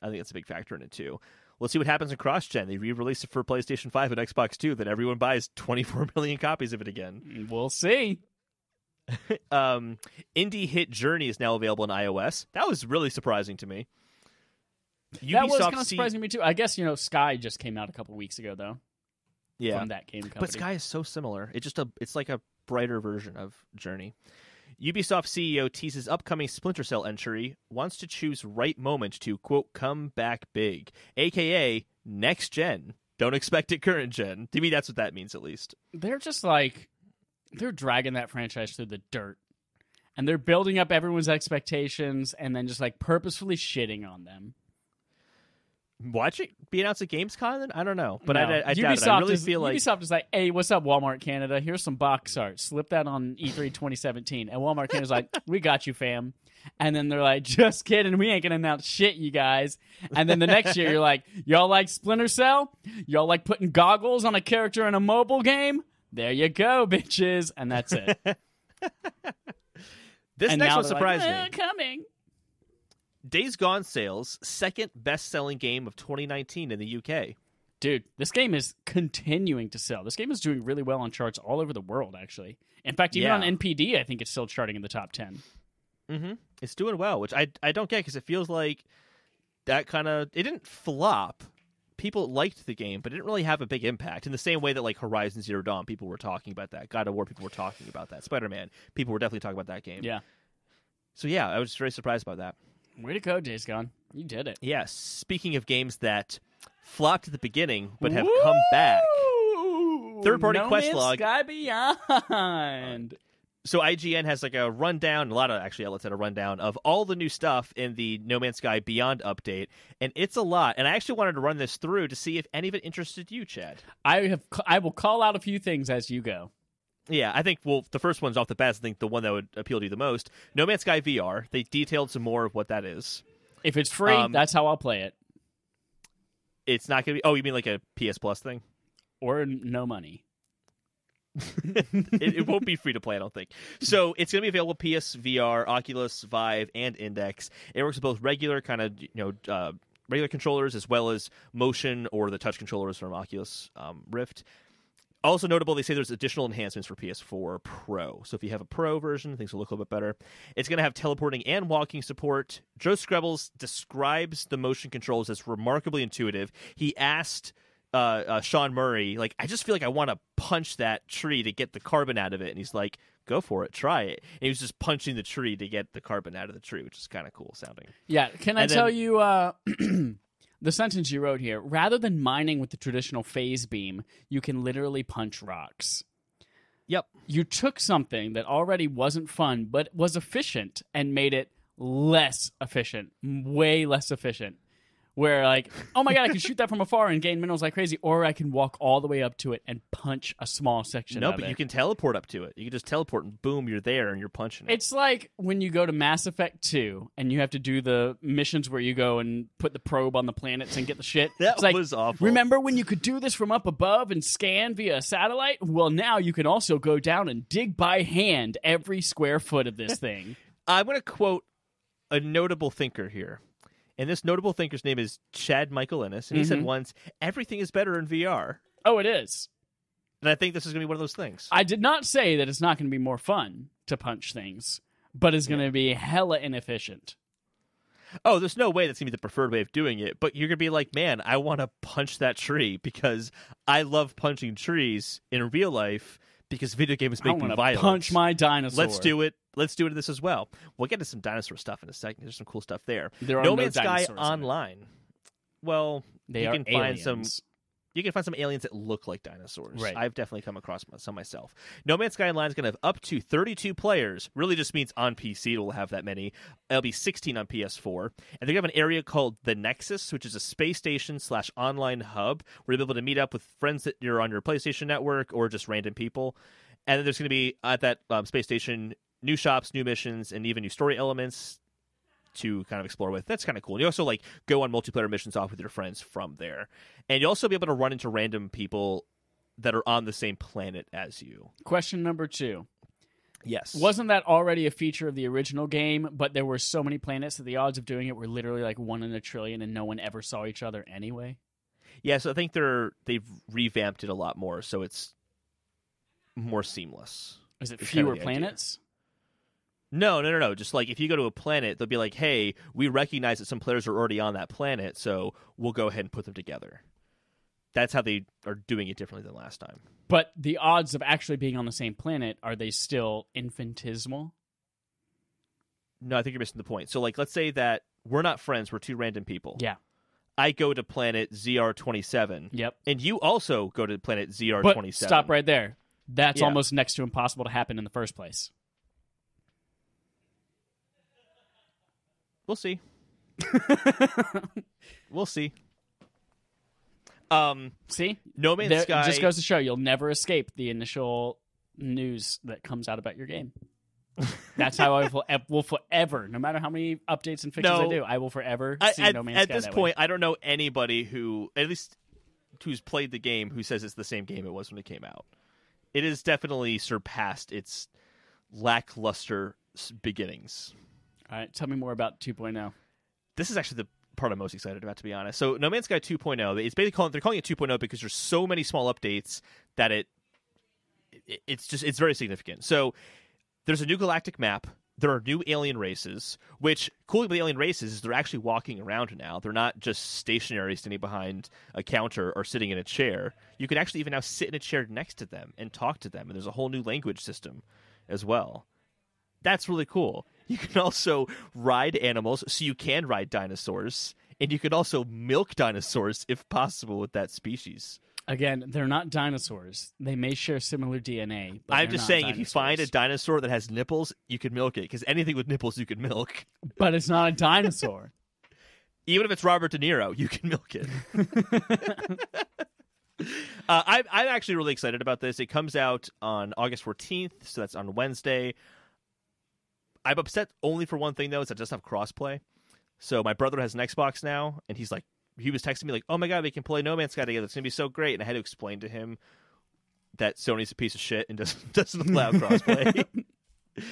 I think that's a big factor in it, too. We'll see what happens in cross-gen. They re-release it for PlayStation five and Xbox two, then everyone buys twenty-four million copies of it again. We'll see. um, Indie hit Journey is now available on iOS. That was really surprising to me. Ubisoft that was kind of surprising to me, too. I guess, you know, Sky just came out a couple weeks ago, though. Yeah. From that game company. But Sky is so similar. It's just a, it's like a brighter version of Journey. Ubisoft C E O teases upcoming Splinter Cell entry, wants to choose right moment to, quote, come back big, a k a next gen. Don't expect it current gen. To me, that's what that means, at least. They're just like, they're dragging that franchise through the dirt. And they're building up everyone's expectations and then just like purposefully shitting on them. Watch it be announced at Gamescom? Then? I don't know. But no. I, I, I doubt it. I really is, feel like... Ubisoft is like, hey, what's up, Walmart Canada? Here's some box art. Slip that on E three twenty seventeen. And Walmart Canada's like, we got you, fam. And then they're like, just kidding. We ain't going to announce shit, you guys. And then the next year, you're like, y'all like Splinter Cell? Y'all like putting goggles on a character in a mobile game? There you go, bitches. And that's it. This and next one surprised like, eh, me. Coming. Days Gone sales, second best-selling game of twenty nineteen in the U K. Dude, this game is continuing to sell. This game is doing really well on charts all over the world, actually. In fact, even yeah. on N P D, I think it's still charting in the top ten. Mm-hmm. It's doing well, which I I don't get because it feels like that kind of... It didn't flop. People liked the game, but it didn't really have a big impact. In the same way that like Horizon Zero Dawn, people were talking about that. God of War, people were talking about that. Spider-Man, people were definitely talking about that game. Yeah. So yeah, I was very surprised by that. Way to go, Days Gone. You did it. Yes. Yeah, speaking of games that flopped at the beginning but have Woo! Come back. Third-party no quest log. Sky Beyond. So I G N has like a rundown, a lot of actually outlets had a rundown of all the new stuff in the No Man's Sky Beyond update, and it's a lot. And I actually wanted to run this through to see if any of it interested you, Chad. I have. I will call out a few things as you go. Yeah, I think, well, the first one's off the bat. I think the one that would appeal to you the most. No Man's Sky V R. They detailed some more of what that is. If it's free, um, that's how I'll play it. It's not going to be... Oh, you mean like a P S Plus thing? Or no money. it, it won't be free to play, I don't think. So it's going to be available P S V R, Oculus, Vive, and Index. It works with both regular kind of, you know... Uh, regular controllers as well as motion or the touch controllers from Oculus um, Rift. Also notable, they say there's additional enhancements for P S four Pro. So if you have a Pro version, things will look a little bit better. It's going to have teleporting and walking support. Joe Screbbles describes the motion controls as remarkably intuitive. He asked uh, uh, Sean Murray, like, I just feel like I want to punch that tree to get the carbon out of it. And he's like, go for it, try it. And he was just punching the tree to get the carbon out of the tree, which is kind of cool sounding. Yeah, can I and tell then... you... Uh... The sentence you wrote here, rather than mining with the traditional phase beam, you can literally punch rocks. Yep. You took something that already wasn't fun, but was efficient, and made it less efficient, way less efficient. Where, like, oh my God, I can shoot that from afar and gain minerals like crazy, or I can walk all the way up to it and punch a small section no, of it. No, but you can teleport up to it. You can just teleport and boom, you're there and you're punching it. It's like when you go to Mass Effect two and you have to do the missions where you go and put the probe on the planets and get the shit. that it's like, was awful. Remember when you could do this from up above and scan via a satellite? Well, now you can also go down and dig by hand every square foot of this thing. I'm going to quote a notable thinker here. And this notable thinker's name is Chad Michael Ennis, and he mm-hmm. said once, everything is better in V R. Oh, it is. And I think this is going to be one of those things. I did not say that it's not going to be more fun to punch things, but it's yeah. going to be hella inefficient. Oh, there's no way that's going to be the preferred way of doing it, but you're going to be like, man, I want to punch that tree because I love punching trees in real life because video games make me violent. I want to punch my dinosaur. Let's do it. Let's do this as well. We'll get to some dinosaur stuff in a second. There's some cool stuff there. There are no Man's Sky Online. Well, they you are can aliens. find some. You can find some aliens that look like dinosaurs. Right. I've definitely come across some myself. No Man's Sky Online is going to have up to thirty-two players. Really just means on P C it will have that many. It'll be sixteen on P S four. And they're going to have an area called The Nexus, which is a space station slash online hub where you'll be able to meet up with friends that you're on your PlayStation Network or just random people. And then there's going to be at that um, space station new shops, new missions, and even new story elements to kind of explore with. That's kind of cool. And you also like go on multiplayer missions off with your friends from there. And you'll also be able to run into random people that are on the same planet as you. Question number two. Yes. Wasn't that already a feature of the original game, but there were so many planets that the odds of doing it were literally like one in a trillion and no one ever saw each other anyway? Yeah, so I think they're they've revamped it a lot more, so it's more seamless. Is it fewer planets? Idea. No, no, no, no. Just like if you go to a planet, they'll be like, hey, we recognize that some players are already on that planet, so we'll go ahead and put them together. That's how they are doing it differently than last time. But the odds of actually being on the same planet, are they still infinitesimal? No, I think you're missing the point. So like, let's say that we're not friends. We're two random people. Yeah. I go to planet Z R twenty-seven. Yep. And you also go to planet Z R twenty-seven. But stop right there. That's yeah. almost next to impossible to happen in the first place. We'll see. We'll see. Um, see? No Man's there, Sky... It just goes to show you'll never escape the initial news that comes out about your game. That's how I will, will forever, no matter how many updates and fixes no, I do, I will forever I, see at, No Man's at Sky At this that point, way. I don't know anybody who, at least who's played the game, who says it's the same game it was when it came out. It has definitely surpassed its lackluster beginnings. All right, tell me more about two point oh. This is actually the part I'm most excited about, to be honest. So No Man's Sky two point oh, it's basically calling, they're calling it two point oh because there's so many small updates that it, it it's just it's very significant. So there's a new galactic map. There are new alien races, which, cool about the alien races is they're actually walking around now. They're not just stationary, standing behind a counter or sitting in a chair. You can actually even now sit in a chair next to them and talk to them, and there's a whole new language system as well. That's really cool. You can also ride animals, so you can ride dinosaurs, and you can also milk dinosaurs if possible with that species. Again, they're not dinosaurs. They may share similar D N A. But I'm just saying, dinosaurs. If you find a dinosaur that has nipples, you can milk it, because anything with nipples you can milk. But it's not a dinosaur. Even if it's Robert De Niro, you can milk it. uh, I'm, I'm actually really excited about this. It comes out on August fourteenth, so that's on Wednesday. I'm upset only for one thing, though, is I just have crossplay. So my brother has an Xbox now, and he's like, he was texting me like, oh my God, we can play No Man's Sky together. It's going to be so great. And I had to explain to him that Sony's a piece of shit and doesn't, doesn't allow crossplay. And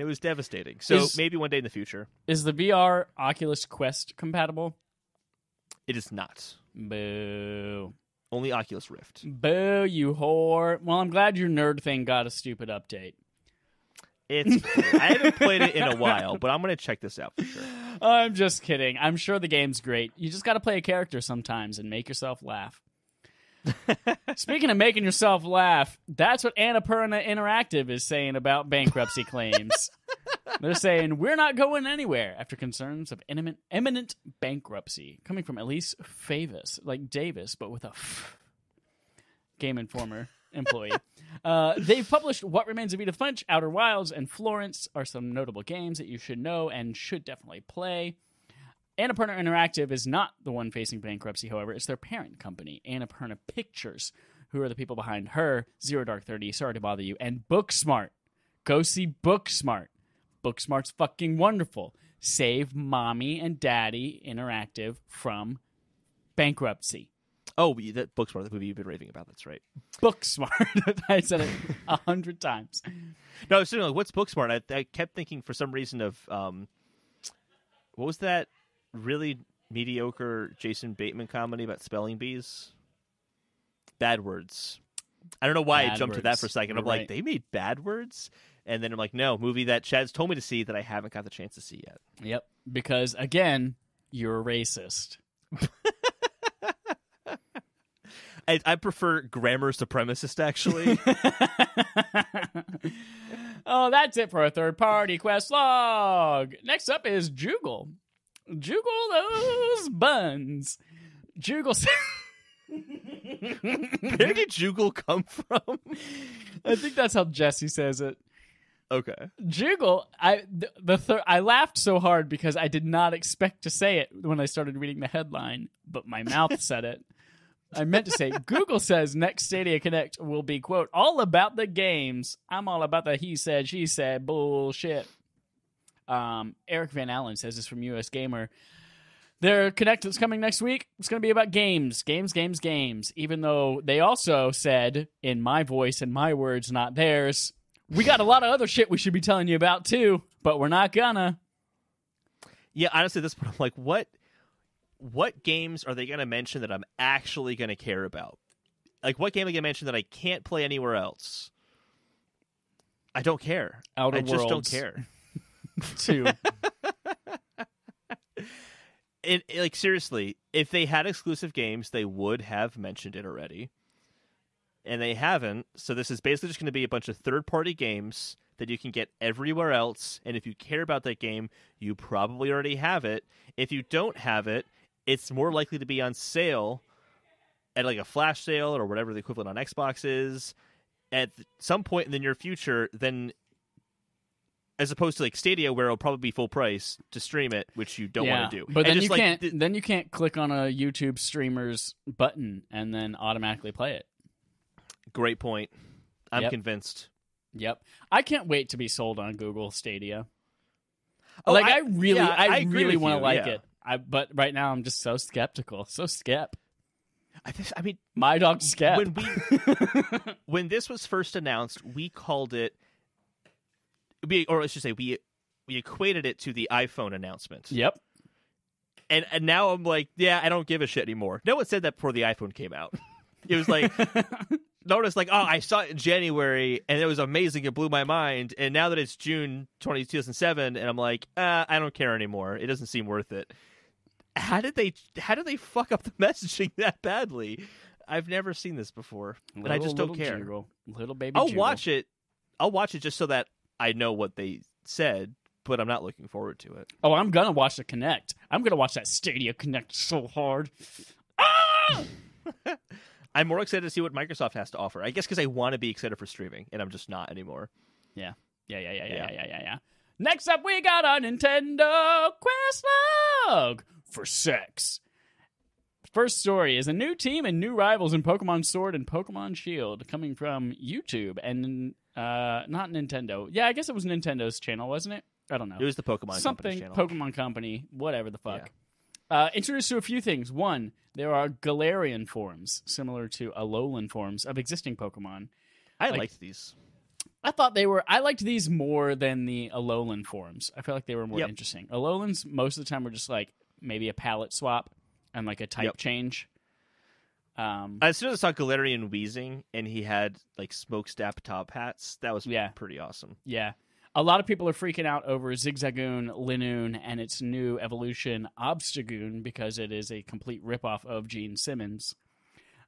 it was devastating. So is, maybe one day in the future. Is the V R Oculus Quest compatible? It is not. Boo. Only Oculus Rift. Boo, you whore. Well, I'm glad your nerd thing got a stupid update. It's I haven't played it in a while, but I'm going to check this out for sure. I'm just kidding. I'm sure the game's great. You just got to play a character sometimes and make yourself laugh. Speaking of making yourself laugh, that's what Annapurna Interactive is saying about bankruptcy claims. They're saying, we're not going anywhere after concerns of imminent, imminent bankruptcy. Coming from Elise Favis, like Davis, but with a f- Game Informer employee. Uh, they've published What Remains of Edith Finch, Outer Wilds, and Florence are some notable games that you should know and should definitely play. Annapurna Interactive is not the one facing bankruptcy, however. It's their parent company, Annapurna Pictures, who are the people behind Her, Zero Dark Thirty, Sorry to Bother You, and Booksmart. Go see Booksmart. Booksmart's fucking wonderful. Save Mommy and Daddy Interactive from bankruptcy. Oh, that Booksmart, the movie you've been raving about, that's right. Booksmart. I said it a hundred times. No, I was thinking, like, what's Booksmart? I, I kept thinking for some reason of, um, what was that really mediocre Jason Bateman comedy about spelling bees? Bad Words. I don't know why I jumped to that for a second. You're I'm like, right. They made Bad Words? And then I'm like, no, movie that Chad's told me to see that I haven't got the chance to see yet. Yep. Because, again, you're a racist. I, I prefer grammar supremacist, actually. Oh, that's it for our third-party quest log. Next up is Joogle. Joogle those buns. Joogle... Where did Joogle come from? I think that's how Jesse says it. Okay. Joogle, I the, the thir- I laughed so hard because I did not expect to say it when I started reading the headline, but my mouth said it. I meant to say, Google says next Stadia Connect will be, quote, all about the games. I'm all about the he said, she said bullshit. Um, Eric Van Allen says this from U S Gamer. Their Connect that's coming next week, it's going to be about games, games, games, games. Even though they also said, in my voice and my words, not theirs, we got a lot of other shit we should be telling you about too, but we're not gonna. Yeah, honestly, at this point, I'm like, what, what games are they going to mention that I'm actually going to care about? Like, what game are they going to mention that I can't play anywhere else? I don't care. Outer I Worlds. just don't care. Two. It, it, like, seriously, if they had exclusive games, they would have mentioned it already. And they haven't, so this is basically just going to be a bunch of third-party games that you can get everywhere else, and if you care about that game, you probably already have it. If you don't have it, it's more likely to be on sale at, like, a flash sale or whatever the equivalent on Xbox is at some point in the near future, then... As opposed to like Stadia, where it'll probably be full price to stream it, which you don't yeah, want to do. But then you like, can't. Th- then you can't click on a YouTube streamer's button and then automatically play it. Great point. I'm yep. convinced. Yep, I can't wait to be sold on Google Stadia. Oh, like I, I really, yeah, I, I really want to like yeah. it. I but right now I'm just so skeptical. So skep. I, just, I mean, my dog Skep. When we when this was first announced, we called it. We, or let's just say we we equated it to the iPhone announcement. Yep. And and now I'm like, yeah, I don't give a shit anymore. No one said that before the iPhone came out. It was like, no one was like, oh, I saw it in January, and it was amazing. It blew my mind. And now that it's June twentieth, two thousand seven, and I'm like, uh, I don't care anymore. It doesn't seem worth it. How did they How did they fuck up the messaging that badly? I've never seen this before, little, and I just don't care. Joogle. Little baby I'll Joogle. watch it. I'll watch it just so that I know what they said, but I'm not looking forward to it. Oh, I'm going to watch the Connect. I'm going to watch that Stadia Connect so hard. Ah! I'm more excited to see what Microsoft has to offer. I guess because I want to be excited for streaming, and I'm just not anymore. Yeah. Yeah, yeah, yeah, yeah, yeah, yeah, yeah. yeah. Next up, we got our Nintendo Quest Log for sex. First story is a new team and new rivals in Pokemon Sword and Pokemon Shield, coming from YouTube and... Uh, not Nintendo. Yeah, I guess it was Nintendo's channel, wasn't it? I don't know. It was the Pokemon Something, Company's channel. Pokemon Company, whatever the fuck. Yeah. Uh, introduced to a few things. One, there are Galarian forms, similar to Alolan forms of existing Pokemon. I like, liked these. I thought they were... I liked these more than the Alolan forms. I feel like they were more yep. interesting. Alolans, most of the time, were just like maybe a palette swap and like a type yep. change. Um, as soon as I saw Galarian wheezing and he had like smokestack top hats, that was yeah. pretty awesome. Yeah. A lot of people are freaking out over Zigzagoon, Linoon, and its new evolution, Obstagoon, because it is a complete ripoff of Gene Simmons.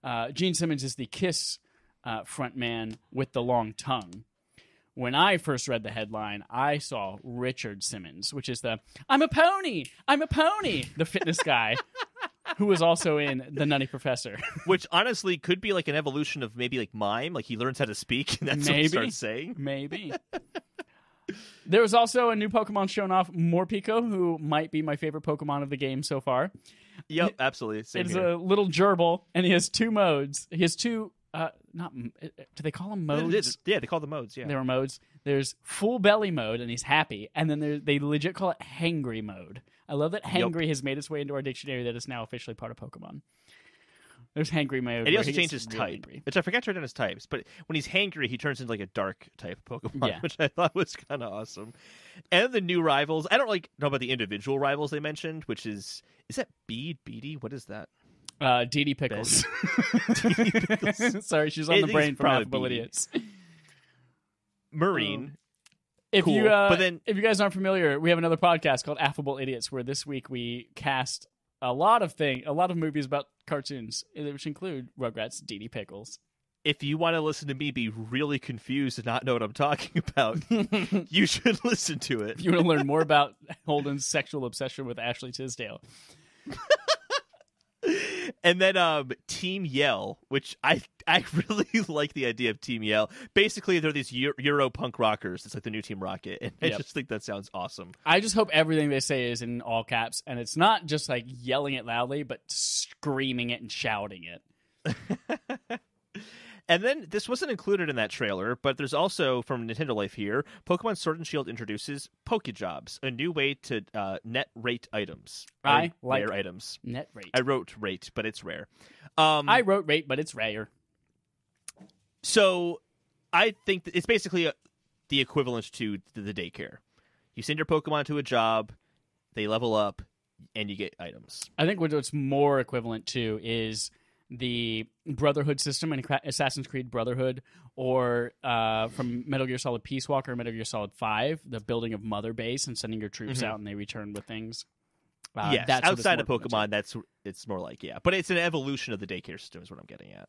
Uh, Gene Simmons is the KISS uh, frontman with the long tongue. When I first read the headline, I saw Richard Simmons, which is the, I'm a pony, I'm a pony, the fitness guy. Who was also in The Nutty Professor. Which honestly could be like an evolution of maybe like mime. Like he learns how to speak and that's maybe, what he starts saying. Maybe. There was also a new Pokemon shown off, Morpeko, who might be my favorite Pokemon of the game so far. Yep, absolutely. Same it's here. A little gerbil and he has two modes. He has two, uh, not, do they call them modes? Yeah, they call them modes, yeah. There are modes. There's full belly mode and he's happy. And then they legit call it hangry mode. I love that Hangry yep. has made its way into our dictionary that is now officially part of Pokemon. There's Hangry mode. And he also he changed his really type. Which I forgot to write down his types, but when he's hangry, he turns into like a dark type Pokemon, yeah. which I thought was kind of awesome. And the new rivals. I don't like know about the individual rivals they mentioned, which is... Is that Bede? Beady? What is that? Uh, Dee Dee Pickles. Dee Dee Pickles. Sorry, she's on it, the brain from Affable Idiots. Marine. Um, If cool. you uh, but then, if you guys aren't familiar, we have another podcast called Affable Idiots, where this week we cast a lot of thing, a lot of movies about cartoons, which include Rugrats, Dee Dee Pickles. If you want to listen to me be really confused and not know what I'm talking about, you should listen to it. If you want to learn more about Holden's sexual obsession with Ashley Tisdale. And then um, Team Yell, which I I really like the idea of Team Yell. Basically, they're these Euro, Euro punk rockers. It's like the new Team Rocket. And yep. I just think that sounds awesome. I just hope everything they say is in all caps. And it's not just like yelling it loudly, but screaming it and shouting it. And then this wasn't included in that trailer, but there's also, from Nintendo Life here, Pokemon Sword and Shield introduces Pokejobs, a new way to uh, net rate items. I like rare items. Net rate. I wrote rate, but it's rare. Um, I wrote rate, but it's rare. So I think that it's basically a, the equivalent to the daycare. You send your Pokemon to a job, they level up, and you get items. I think what it's more equivalent to is... the Brotherhood system in Assassin's Creed Brotherhood, or uh, from Metal Gear Solid Peace Walker, Metal Gear Solid five, the building of Mother Base and sending your troops mm-hmm. out and they return with things. Uh, yes, that's outside of Pokemon, that's it's more like, yeah. But it's an evolution of the daycare system is what I'm getting at.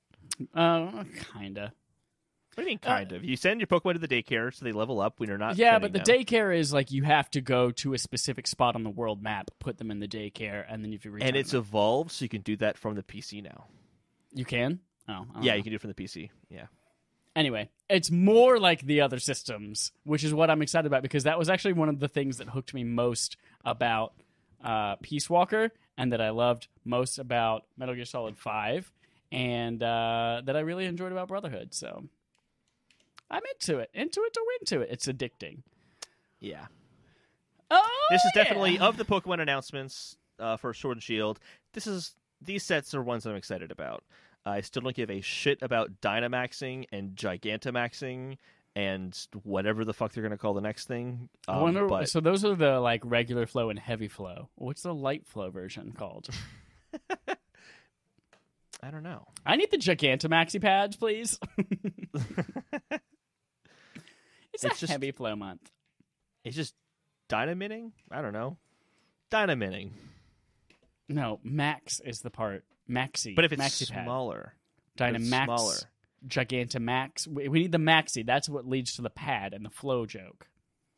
Uh, kind of. What do you mean kind uh, of? You send your Pokemon to the daycare so they level up when you're not Yeah, but the them. daycare is like you have to go to a specific spot on the world map, put them in the daycare, and then you have to return And it's them. evolved, so you can do that from the P C now. You can? Oh, yeah, know. you can do it from the P C. Yeah. Anyway, it's more like the other systems, which is what I'm excited about because that was actually one of the things that hooked me most about uh, Peace Walker and that I loved most about Metal Gear Solid five and uh, that I really enjoyed about Brotherhood. So I'm into it. Into it to win to it. It's addicting. Yeah. Oh, This is yeah. definitely, of the Pokemon announcements uh, for Sword and Shield, this is... These sets are ones I'm excited about. I still don't give a shit about Dynamaxing and Gigantamaxing and whatever the fuck they're going to call the next thing. Um, I wonder, but... So those are the like regular flow and heavy flow. What's the light flow version called? I don't know. I need the Gigantamaxi pads, please. it's, it's a just, heavy flow month. It's just Dynamiting? I don't know. Dynamiting. No, Max is the part. Maxi. But if it's Maxi-pad. smaller. Dynamax. Smaller. Gigantamax. We need the Maxi. That's what leads to the pad and the flow joke.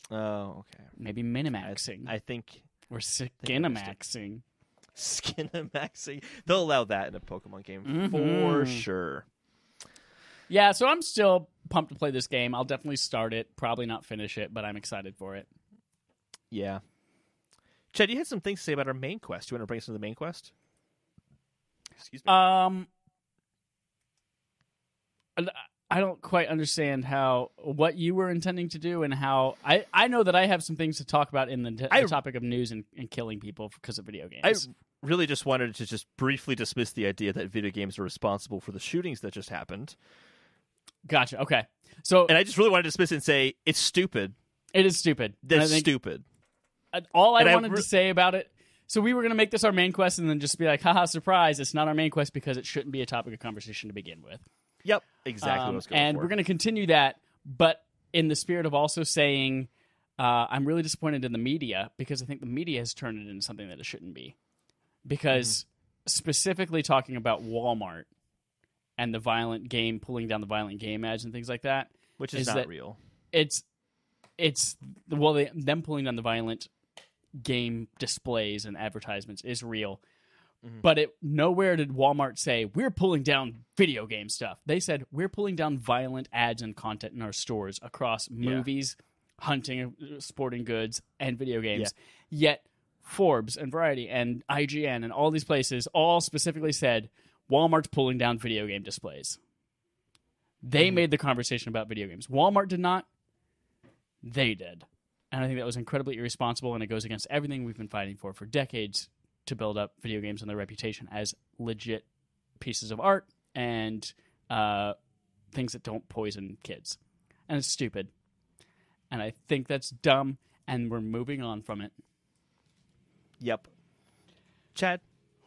Oh, okay. Maybe Minimaxing. I, I think. Or Skinamaxing. Skinamaxing. They'll allow that in a Pokemon game mm-hmm. for sure. Yeah, so I'm still pumped to play this game. I'll definitely start it. Probably not finish it, but I'm excited for it. Yeah. Chad, you had some things to say about our main quest. Do you want to bring us into the main quest? Excuse me. Um, I don't quite understand how what you were intending to do and how... I, I know that I have some things to talk about in the, the I, topic of news and, and killing people because of video games. I really just wanted to just briefly dismiss the idea that video games are responsible for the shootings that just happened. Gotcha, okay. So, and I just really wanted to dismiss it and say, it's stupid. It is stupid. That's stupid. All I and wanted I re- to say about it, So we were going to make this our main quest and then just be like, haha, surprise, it's not our main quest because it shouldn't be a topic of conversation to begin with. Yep, exactly um, what I was going And for. We're going to continue that, but in the spirit of also saying, uh, I'm really disappointed in the media because I think the media has turned it into something that it shouldn't be. Because mm. specifically talking about Walmart and the violent game, pulling down the violent game ads and things like that. Which is, is not real. It's, it's well, they, them pulling down the violent game displays and advertisements is real. Mm-hmm. But it, nowhere did Walmart say, we're pulling down video game stuff. They said, we're pulling down violent ads and content in our stores across movies, yeah. hunting, sporting goods, and video games. Yeah. Yet Forbes and Variety and I G N and all these places all specifically said, Walmart's pulling down video game displays. They mm-hmm. made the conversation about video games. Walmart did not. They did. And I think that was incredibly irresponsible, and it goes against everything we've been fighting for for decades to build up video games and their reputation as legit pieces of art and uh, things that don't poison kids. And it's stupid. And I think that's dumb, and we're moving on from it. Yep. Chad?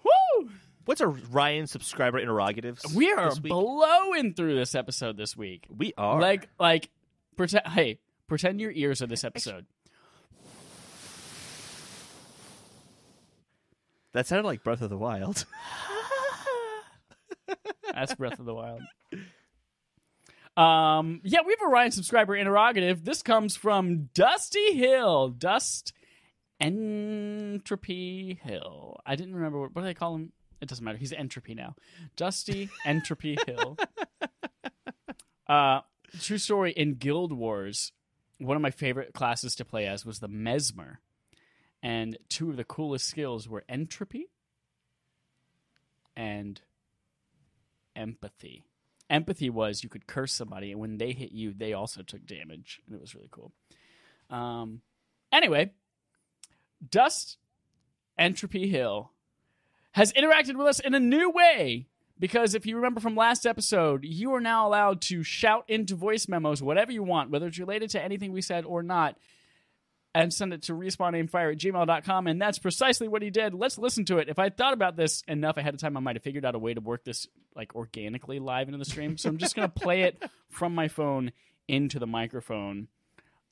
Woo! What's our Ryan subscriber interrogatives? We are blowing through this episode this week. We are. Like, like, pretend, hey, pretend your ears are this episode. That sounded like Breath of the Wild. That's Breath of the Wild. Um, yeah, we have a Ryan subscriber interrogative. This comes from Dusty Hill. Dust Entropy Hill. I didn't remember. What, what do they call him? It doesn't matter. He's Entropy now. Dusty Entropy Hill. Uh, true story, in Guild Wars, one of my favorite classes to play as was the Mesmer. And two of the coolest skills were entropy and empathy. Empathy was you could curse somebody, and when they hit you, they also took damage. And it was really cool. Um, anyway, Dust Entropy Hill has interacted with us in a new way. Because if you remember from last episode, you are now allowed to shout into voice memos whatever you want, whether it's related to anything we said or not. And send it to respawn aim fire at gmail dot com. And that's precisely what he did. Let's listen to it. If I thought about this enough ahead of time, I might have figured out a way to work this like organically live into the stream. So I'm just going to play it from my phone into the microphone.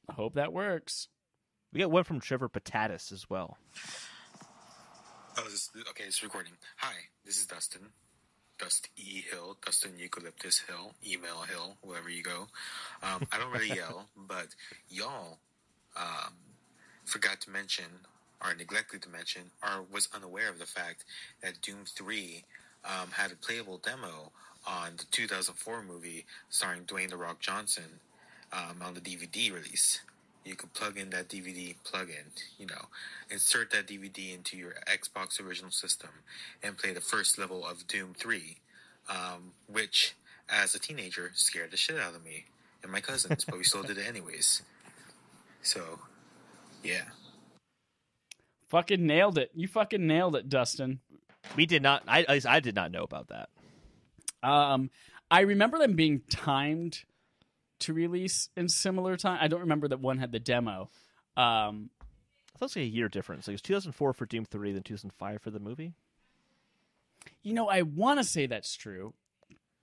I hope that works. We got one from Trevor Patatas as well. Oh, this, okay, it's recording. Hi, this is Dustin. Dust E Hill, Dustin Eucalyptus Hill, Email Hill, wherever you go. Um, I don't really yell, but y'all um, forgot to mention, or neglected to mention, or was unaware of the fact that Doom three um, had a playable demo on the two thousand four movie starring Dwayne The Rock Johnson um, on the D V D release. You could plug in that D V D plug-in, you know, insert that D V D into your Xbox original system and play the first level of Doom three, um, which, as a teenager, scared the shit out of me and my cousins, but we still did it anyways. So, yeah. Fucking nailed it. You fucking nailed it, Dustin. We did not, I, at least I did not know about that. Um, I remember them being timed to release in similar time. I don't remember that one had the demo. Um, I thought it was like a year difference. Like it was two thousand four for Doom three, then two thousand five for the movie. You know, I want to say that's true,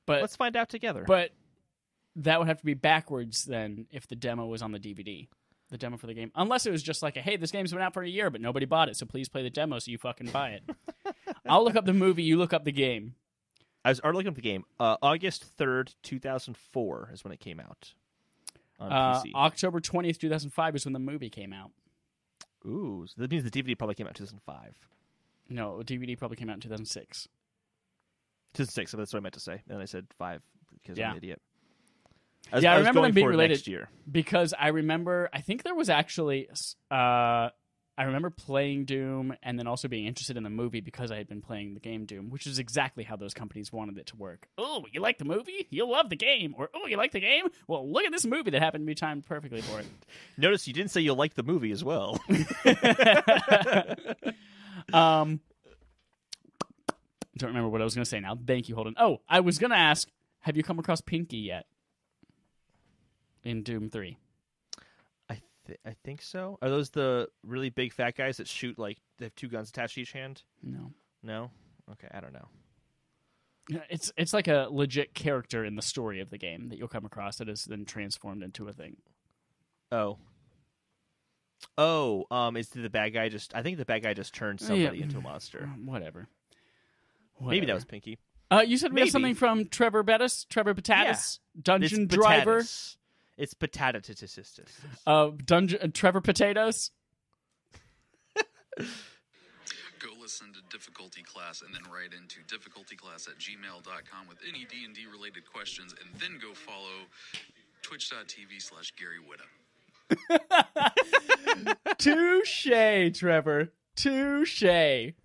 but let's find out together. But that would have to be backwards then if the demo was on the D V D, the demo for the game. Unless it was just like, a, hey, this game's been out for a year, but nobody bought it, so please play the demo so you fucking buy it. I'll look up the movie. You look up the game. I was already looking up the game. Uh, August third, two thousand four is when it came out on uh, P C. October twentieth, two thousand five is when the movie came out. Ooh, so that means the D V D probably came out in two thousand five. No, the D V D probably came out in two thousand six. two thousand six, so that's what I meant to say. And I said five because yeah. I'm an idiot. I was, yeah, I, I remember them being related next year. Because I remember, I think there was actually, uh, I remember playing Doom and then also being interested in the movie because I had been playing the game Doom, which is exactly how those companies wanted it to work. Oh, you like the movie? You'll love the game. Or, oh, you like the game? Well, look at this movie that happened to be timed perfectly for it. Notice you didn't say you'll like the movie as well. um, don't remember what I was going to say now. Thank you, Holden. Oh, I was going to ask, have you come across Pinky yet in Doom three? I th- I think so. Are those the really big fat guys that shoot, like, they have two guns attached to each hand? No. No? Okay, I don't know. It's it's like a legit character in the story of the game that you'll come across that is then transformed into a thing. Oh. Oh, um, is the bad guy just... I think the bad guy just turned somebody yeah. into a monster. Whatever. Whatever. Maybe that was Pinky. Uh, you said we Maybe. have something from Trevor Bettis, Trevor Patatis, yeah. Dungeon it's Driver. Patatis. It's Patatatis. Uh, Dungeon uh, Trevor Potatoes. Go listen to Difficulty Class and then write into difficulty class at gmail dot com with any D and D related questions, and then go follow twitch dot t v slash Gary Whitta. Touche, Trevor. Touche. I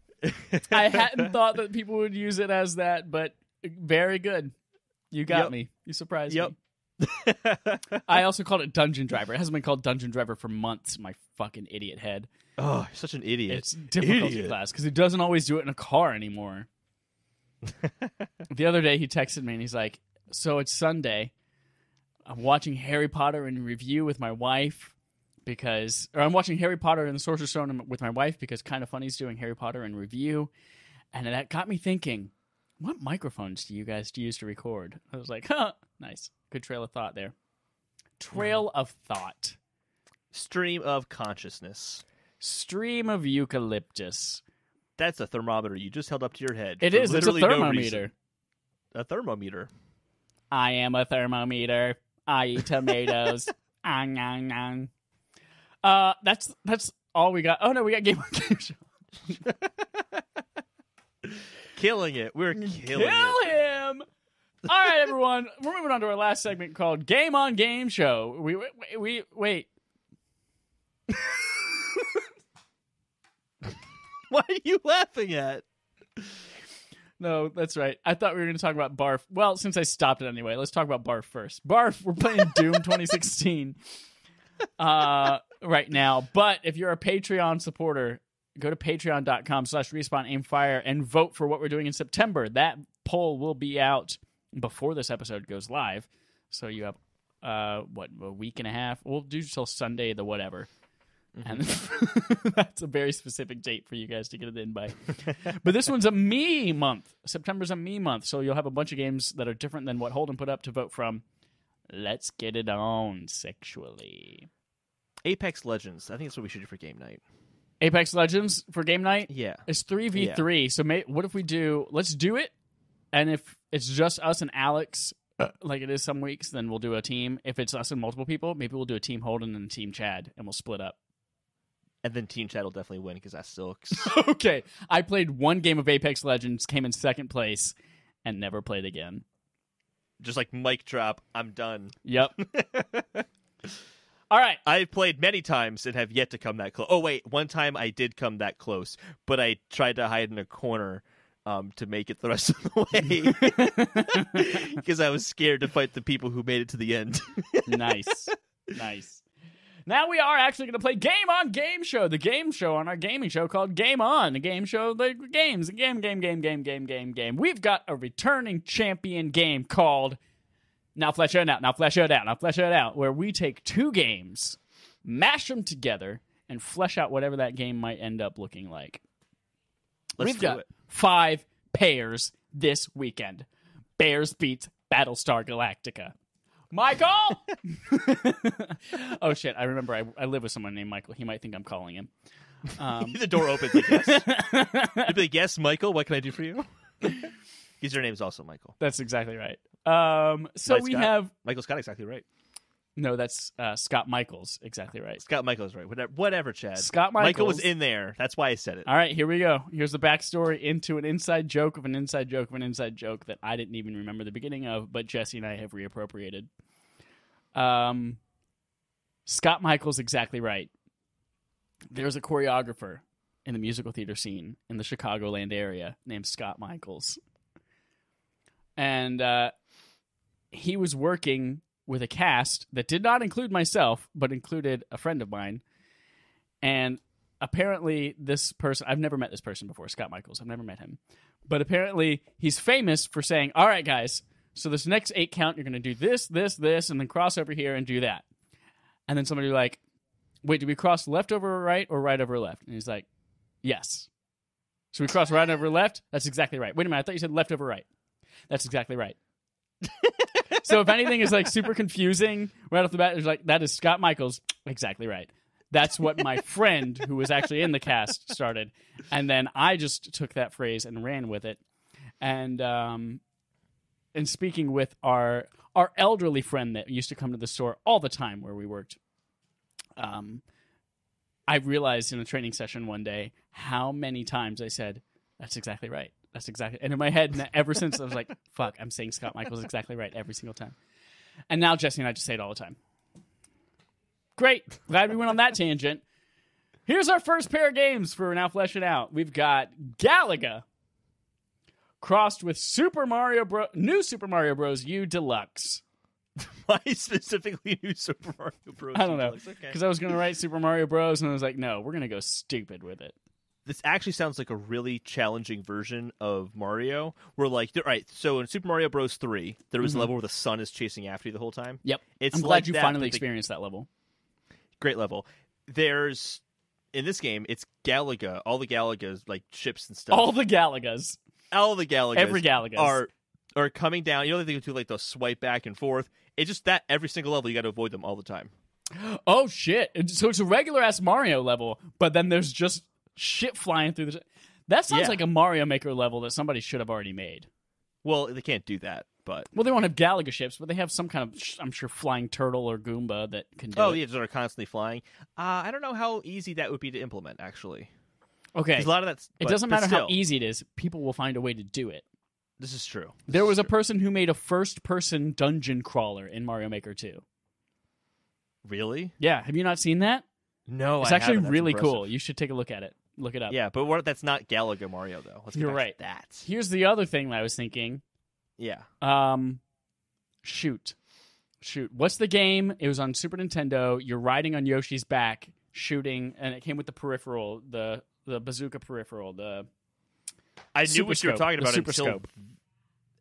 hadn't thought that people would use it as that, but very good. You got yep. me. You surprised yep. me. I also called it Dungeon Driver. It hasn't been called Dungeon Driver for months, my fucking idiot head. Oh, you're such an idiot. It's difficulty idiot. class, because he doesn't always do it in a car anymore. The other day, he texted me, and he's like, so it's Sunday. I'm watching Harry Potter in review with my wife. Because, or I'm watching Harry Potter and the Sorcerer's Stone with my wife because Kind of Funny's doing Harry Potter in review, and that got me thinking, what microphones do you guys use to record? I was like, huh, nice, good trail of thought there. Trail wow. of thought, stream of consciousness, stream of eucalyptus. That's a thermometer you just held up to your head. It is. It's a thermometer. No a thermometer. I am a thermometer. I eat tomatoes. Ang, ang, ang. Uh, that's that's all we got. Oh no, we got Game on Game Show. Killing it. We're killing Kill it. Kill him. All right, everyone. We're moving on to our last segment called Game on Game Show. We we, we wait. What are you laughing at? No, that's right. I thought we were going to talk about Barf. Well, since I stopped it anyway, let's talk about Barf first. Barf. We're playing Doom twenty sixteen. uh right now, but if you're a Patreon supporter, go to patreon dot com slash respawn aim fire and vote for what we're doing in September. That poll will be out before this episode goes live, so you have uh what a week and a half. We'll do till Sunday the whatever, mm-hmm. and that's a very specific date for you guys to get it in by. But this one's a me month. September's a me month, so you'll have a bunch of games that are different than what Holden put up to vote from. Let's get it on sexually. Apex Legends. I think that's what we should do for game night. Apex Legends for game night? Yeah. It's three v three. Yeah. So may, what if we do... Let's do it. And if it's just us and Alex, uh, like it is some weeks, then we'll do a team. If it's us and multiple people, maybe we'll do a team Holden and team Chad, and we'll split up. And then team Chad will definitely win, because that sucks. Okay. I played one game of Apex Legends, came in second place, and never played again. Just like mic drop, I'm done. Yep. All right. I've played many times and have yet to come that close. Oh, wait. One time I did come that close, but I tried to hide in a corner um, to make it the rest of the way because I was scared to fight the people who made it to the end. Nice. Nice. Now we are actually going to play Game on Game Show, the game show on our gaming show called Game On, the game show, the games, the game, game, game, game, game, game, game. We've got a returning champion game called Now Flesh It Out, Now Flesh It Out, Now Flesh It Out, where we take two games, mash them together, and flesh out whatever that game might end up looking like. Let's We've got it. five pairs this weekend. Bears beats Battlestar Galactica. Michael! Oh, shit. I remember I, I live with someone named Michael. He might think I'm calling him. Um, the door opens, I guess. You'd be like, yes, Michael, what can I do for you? Because your name is also Michael. That's exactly right. Um, so Mike we Scott. have... Michael Scott, exactly right. No, that's uh, Scott Michaels, exactly right. Scott Michaels, right. Whatever, whatever, Chad. Scott Michaels. Michael was in there. That's why I said it. All right, here we go. Here's the backstory into an inside joke of an inside joke of an inside joke that I didn't even remember the beginning of, but Jesse and I have reappropriated. Um, Scott Michaels, exactly right. There's a choreographer in the musical theater scene in the Chicagoland area named Scott Michaels. And uh, he was working... with a cast that did not include myself, but included a friend of mine. And apparently this person, I've never met this person before, Scott Michaels. I've never met him. But apparently he's famous for saying, all right, guys, so this next eight count, you're going to do this, this, this, and then cross over here and do that. And then somebody like, wait, do we cross left over right or right over left? And he's like, yes. So we cross right over left. That's exactly right. Wait a minute. I thought you said left over right. That's exactly right. So if anything is like super confusing right off the bat, it's like, that is Scott Michaels. Exactly right. That's what my friend who was actually in the cast started. And then I just took that phrase and ran with it. And, um, and speaking with our, our elderly friend that used to come to the store all the time where we worked, um, I realized in a training session one day how many times I said, that's exactly right. That's exactly. And in my head, ever since, I was like, fuck, I'm saying Scott Michaels exactly right every single time. And now Jesse and I just say it all the time. Great. Glad we went on that tangent. Here's our first pair of games for Now Flesh It Out. We've got Galaga crossed with Super Mario Bros. New Super Mario Bros. U Deluxe. Why specifically New Super Mario Bros? I don't know. Because okay. I was going to write Super Mario Bros. And I was like, no, we're going to go stupid with it. This actually sounds like a really challenging version of Mario. We're like, all right, so in Super Mario Bros. three, there was mm-hmm. a level where the sun is chasing after you the whole time. Yep. It's I'm glad like you that, finally experienced the... that level. Great level. There's, in this game, it's Galaga. All the Galagas, like ships and stuff. All the Galagas. All the Galagas. Every Galagas. Are... Or coming down, you know they do like they'll swipe back and forth. It's just that every single level you got to avoid them all the time. Oh shit! So it's a regular ass Mario level, but then there's just shit flying through the. That sounds yeah. like a Mario Maker level that somebody should have already made. Well, they can't do that, but well, they won't have Galaga ships, but they have some kind of I'm sure flying turtle or Goomba that can. do Oh it. yeah, that are constantly flying. Uh, I don't know how easy that would be to implement, actually. Okay, a lot of that. It but, doesn't matter how easy it is. People will find a way to do it. This is true. This there was true. a person who made a first-person dungeon crawler in Mario Maker two. Really? Yeah. Have you not seen that? No, it's I actually really impressive. cool. You should take a look at it. Look it up. Yeah, but what, that's not Galaga Mario, though. Let's You're right. That. Here's the other thing that I was thinking. Yeah. Um, shoot. Shoot. What's the game? It was on Super Nintendo. You're riding on Yoshi's back, shooting, and it came with the peripheral, the the bazooka peripheral, the... I knew what you were talking about until,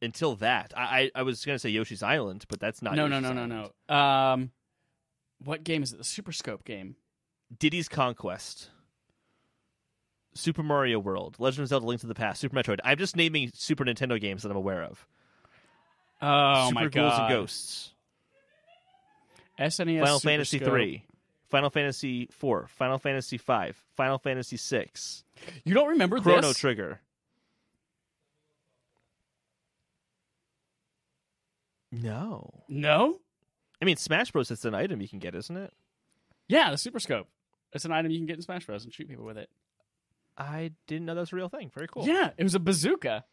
until that. I, I was going to say Yoshi's Island, but that's not. No, Yoshi's no, no, Island. no, no. Um, what game is it? The Super Scope game. Diddy's Conquest. Super Mario World. Legend of Zelda Link to the Past. Super Metroid. I'm just naming Super Nintendo games that I'm aware of. Oh, Super my God. Super Ghouls and Ghosts. S N E S Final Super Fantasy Scope. three. Final Fantasy four. Final Fantasy five. Final Fantasy six. You don't remember Chrono this? Chrono Trigger. No. No? I mean, Smash Bros. It's an item you can get, isn't it? Yeah, the Super Scope. It's an item you can get in Smash Bros. And shoot people with it. I didn't know that was a real thing. Very cool. Yeah, it was a bazooka.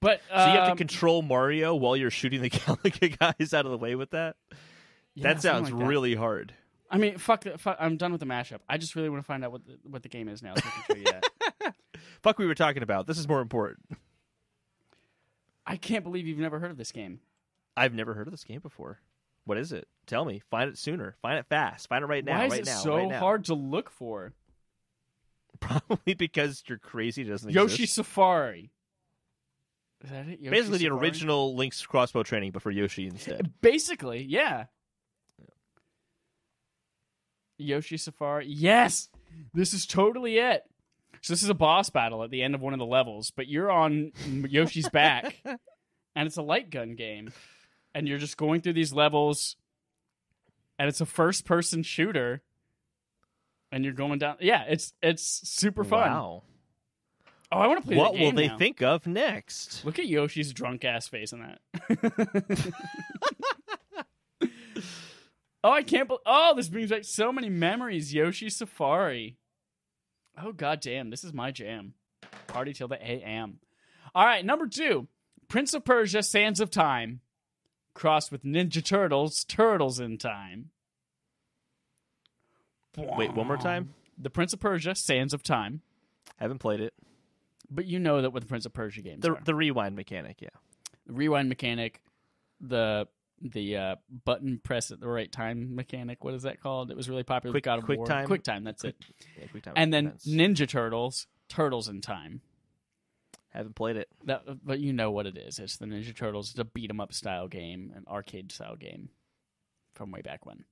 But um, so you have to control Mario while you're shooting the Galaga guys out of the way with that? Yeah, that sounds like really that. hard. I mean, fuck, the, fuck. I'm done with the mashup. I just really want to find out what the, what the game is now. So I can show you that. Fuck, we were talking about. This is more important. I can't believe you've never heard of this game. I've never heard of this game before. What is it? Tell me. Find it sooner. Find it fast. Find it right now. Why is right it now, so right now. hard to look for? Probably because you're crazy. It doesn't Yoshi exist. Safari. Is that it? Yoshi Basically, Safari? the original Link's crossbow training, but for Yoshi instead. Basically, yeah. Yoshi Safari. Yes! This is totally it. So this is a boss battle at the end of one of the levels, but you're on Yoshi's back, and it's a light gun game, and you're just going through these levels, and it's a first-person shooter, and you're going down... Yeah, it's it's super fun. Wow. Oh, I want to play What that game will they now. think of next? Look at Yoshi's drunk-ass face in that. Oh, I can't believe... Oh, this brings back so many memories. Yoshi Safari. Oh, goddamn. This is my jam. Party till the A M. All right, number two. Prince of Persia, Sands of Time. Crossed with Ninja Turtles, Turtles in Time. Wait, one more time? The Prince of Persia, Sands of Time. I haven't played it. But you know that what the Prince of Persia games the, are. The rewind mechanic, yeah. The rewind mechanic, the... The uh, button press at the right time mechanic. What is that called? It was really popular. Quick, God of quick War. time. Quick time. That's quick, it. Yeah, quick time and then events. Ninja Turtles, Turtles in Time. Haven't played it, that, but you know what it is. It's the Ninja Turtles. It's a beat 'em up style game, an arcade style game from way back when.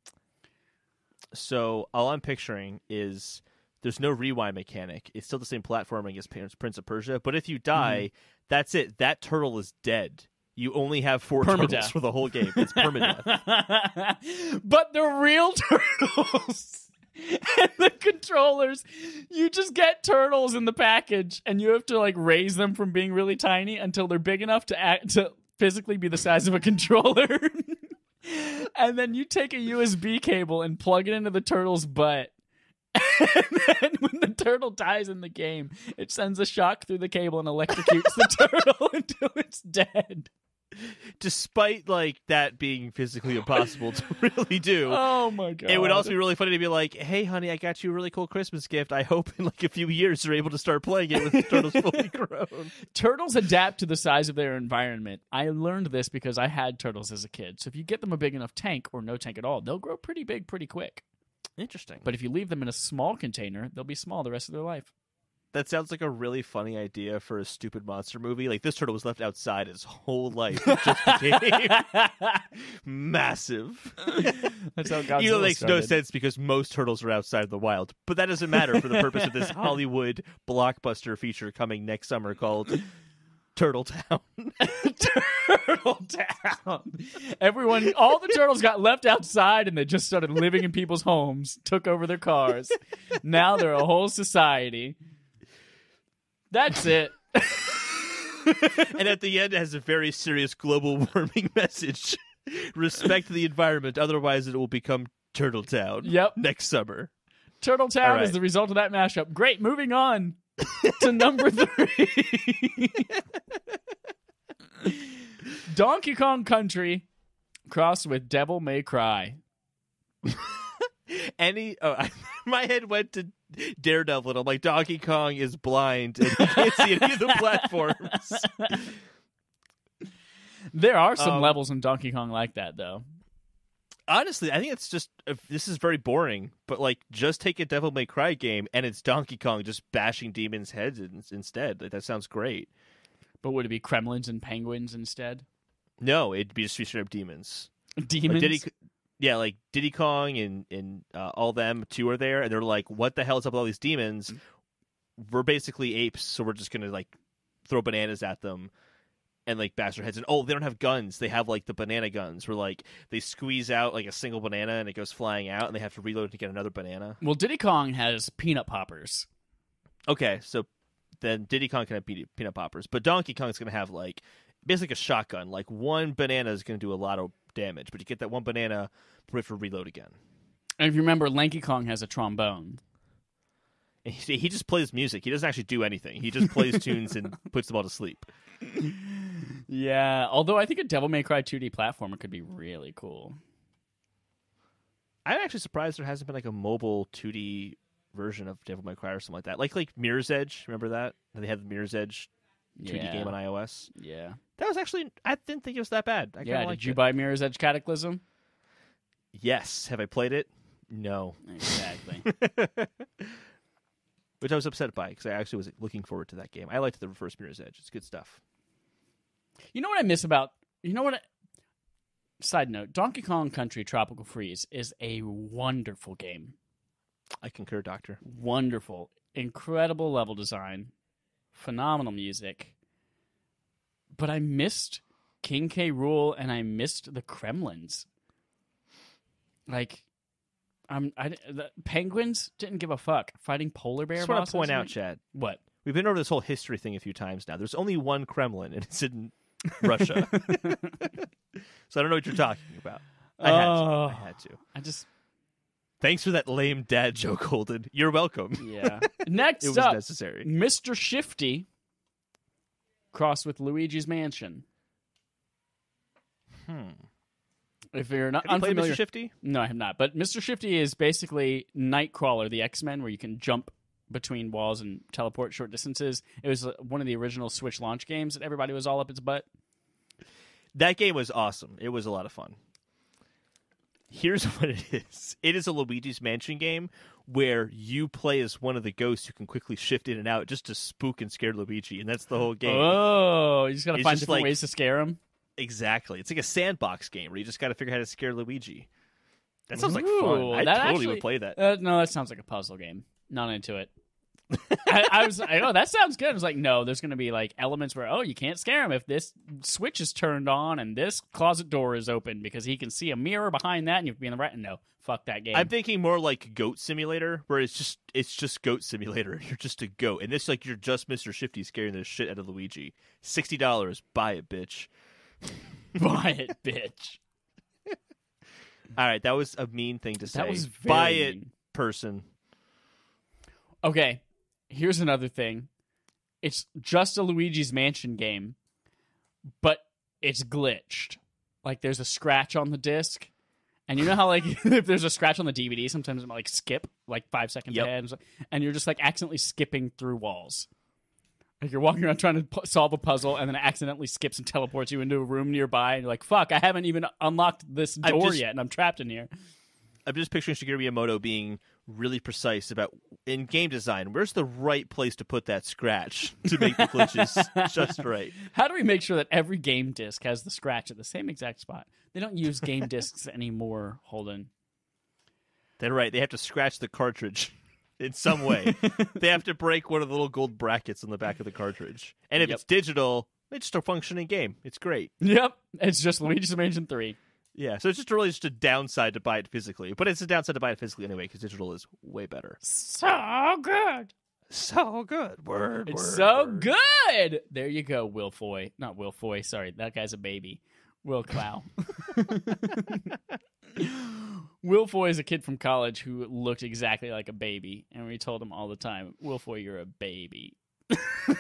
So all I'm picturing is there's no rewind mechanic. It's still the same platforming as Prince of Persia. But if you die, mm-hmm. that's it. That turtle is dead. You only have four permadeath. Turtles for the whole game. It's permadeath. But the real turtles and the controllers, you just get turtles in the package, and you have to like raise them from being really tiny until they're big enough to act, to physically be the size of a controller. And then you take a U S B cable and plug it into the turtle's butt. And then when the turtle dies in the game, it sends a shock through the cable and electrocutes the turtle until it's dead. Despite like that being physically impossible to really do. Oh my god. It would also be really funny to be like, hey honey, I got you a really cool Christmas gift. I hope in like a few years you're able to start playing it with the turtles fully grown. Turtles adapt to the size of their environment. I learned this because I had turtles as a kid. So if you get them a big enough tank or no tank at all, they'll grow pretty big pretty quick. Interesting. But if you leave them in a small container, they'll be small the rest of their life. That sounds like a really funny idea for a stupid monster movie. Like, this turtle was left outside his whole life. It just became massive. That's how Godzilla It makes started. No sense because most turtles are outside of the wild. But that doesn't matter for the purpose of this Hollywood blockbuster feature coming next summer called Turtle Town. Turtle Town. Everyone, all the turtles got left outside and they just started living in people's homes, took over their cars. Now they're a whole society. That's it. And at the end, it has a very serious global warming message. Respect the environment, otherwise it will become Turtle Town. Yep. Next summer. Turtle Town right. is the result of that mashup. Great, moving on. to number three. Donkey Kong Country crossed with Devil May Cry. Any oh, I, my head went to Daredevil and I'm like, Donkey Kong is blind and he can't see any of the platforms. There are some um, levels in Donkey Kong like that though. Honestly, I think it's just, this is very boring, but like, just take a Devil May Cry game and it's Donkey Kong just bashing demons' heads in, instead. Like, that sounds great. But would it be Kremlins and penguins instead? No, it'd be just straight up demons. Demons? Like Diddy, yeah, like Diddy Kong and, and uh, all them two are there, and they're like, what the hell is up with all these demons? Mm-hmm. We're basically apes, so we're just going to like throw bananas at them. And like bash their heads, and oh, they don't have guns. They have like the banana guns, where like they squeeze out like a single banana and it goes flying out, and they have to reload to get another banana. Well, Diddy Kong has peanut poppers. Okay, so then Diddy Kong can have peanut poppers, but Donkey Kong is going to have like basically a shotgun. Like one banana is going to do a lot of damage, but you get that one banana, we have to reload again. And if you remember, Lanky Kong has a trombone. He just plays music. He doesn't actually do anything. He just plays tunes and puts them all to sleep. Yeah, although I think a Devil May Cry two D platformer could be really cool. I'm actually surprised there hasn't been like a mobile two D version of Devil May Cry or something like that. Like like Mirror's Edge, remember that? They had the Mirror's Edge two D yeah. game on iOS. Yeah. That was actually, I didn't think it was that bad. I yeah, did liked you it. Buy Mirror's Edge Cataclysm? Yes. Have I played it? No. Exactly. Which I was upset by, because I actually was looking forward to that game. I liked the first Mirror's Edge. It's good stuff. You know what I miss about... You know what I... Side note, Donkey Kong Country Tropical Freeze is a wonderful game. I concur, Doctor. Wonderful. Incredible level design. Phenomenal music. But I missed King K. Rool, and I missed the Kremlins. Like... Um, I, the penguins didn't give a fuck fighting polar bear. I just want to point out, Chad. What? We've been over this whole history thing a few times now. There's only one Kremlin, and it's in Russia. So I don't know what you're talking about. I oh, had to. I had to. I just. Thanks for that lame dad joke, Holden. You're welcome. Yeah. Next it was up, necessary. Mister Shifty crossed with Luigi's Mansion. Hmm. If you're not have you unfamiliar, played Mister Shifty? No, I have not. But Mister Shifty is basically Nightcrawler, the X-Men, where you can jump between walls and teleport short distances. It was one of the original Switch launch games that everybody was all up its butt. That game was awesome. It was a lot of fun. Here's what it is. It is a Luigi's Mansion game where you play as one of the ghosts who can quickly shift in and out just to spook and scare Luigi, and that's the whole game. Oh, you just got to find different like, ways to scare him? Exactly. It's like a sandbox game where you just got to figure out how to scare Luigi. That sounds like Ooh, fun. I totally actually, would play that. Uh, no, that sounds like a puzzle game. Not into it. I, I was like, oh, that sounds good. I was like, no, there's going to be like elements where, oh, you can't scare him if this switch is turned on and this closet door is open because he can see a mirror behind that and you'd be in the right. No, fuck that game. I'm thinking more like Goat Simulator, where it's just it's just Goat Simulator. You're just a goat, and it's like you're just Mister Shifty scaring the shit out of Luigi. Sixty dollars, buy it, bitch. Buy it, bitch. All right, that was a mean thing to say. That was very buy it, mean. person. Okay. Here's another thing. It's just a Luigi's Mansion game, but it's glitched. Like, there's a scratch on the disc. And you know how, like, if there's a scratch on the D V D, sometimes it might, like, skip, like, five seconds yep. ahead. And you're just, like, accidentally skipping through walls. Like, you're walking around trying to p- solve a puzzle, and then it accidentally skips and teleports you into a room nearby. And you're like, fuck, I haven't even unlocked this door just, yet, and I'm trapped in here. I'm just picturing Shigeru Miyamoto being really precise about in game design. Where's the right place to put that scratch to make the glitches just right? How do we make sure that every game disc has the scratch at the same exact spot? They don't use game discs anymore, Holden. They're right. They have to scratch the cartridge in some way. They have to break one of the little gold brackets on the back of the cartridge. And if yep. it's digital, it's just a functioning game. It's great. Yep. It's just Luigi's Mansion three. Yeah, so it's just really just a downside to buy it physically. But it's a downside to buy it physically anyway, because digital is way better. So good. So good. Word, it's word, so word. good. There you go, Will Foy. Not Will Foy, sorry. That guy's a baby. Will Clow. Will Foy is a kid from college who looked exactly like a baby. And we told him all the time, Will Foy, you're a baby. I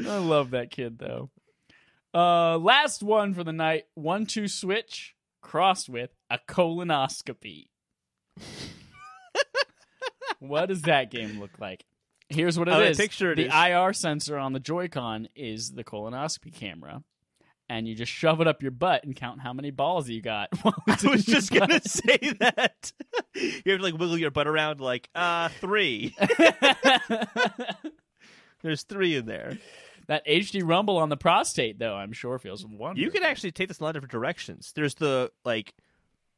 love that kid, though. Uh, last one for the night. one two switch crossed with a colonoscopy. What does that game look like? Here's what it oh, is. I picture it the is. I R sensor on the Joy-Con is the colonoscopy camera, and you just shove it up your butt and count how many balls you got. I was just going to say that. You have to like wiggle your butt around like, uh, three. There's three in there. That H D rumble on the prostate, though, I'm sure feels wonderful. You can actually take this in a lot of different directions. There's the, like,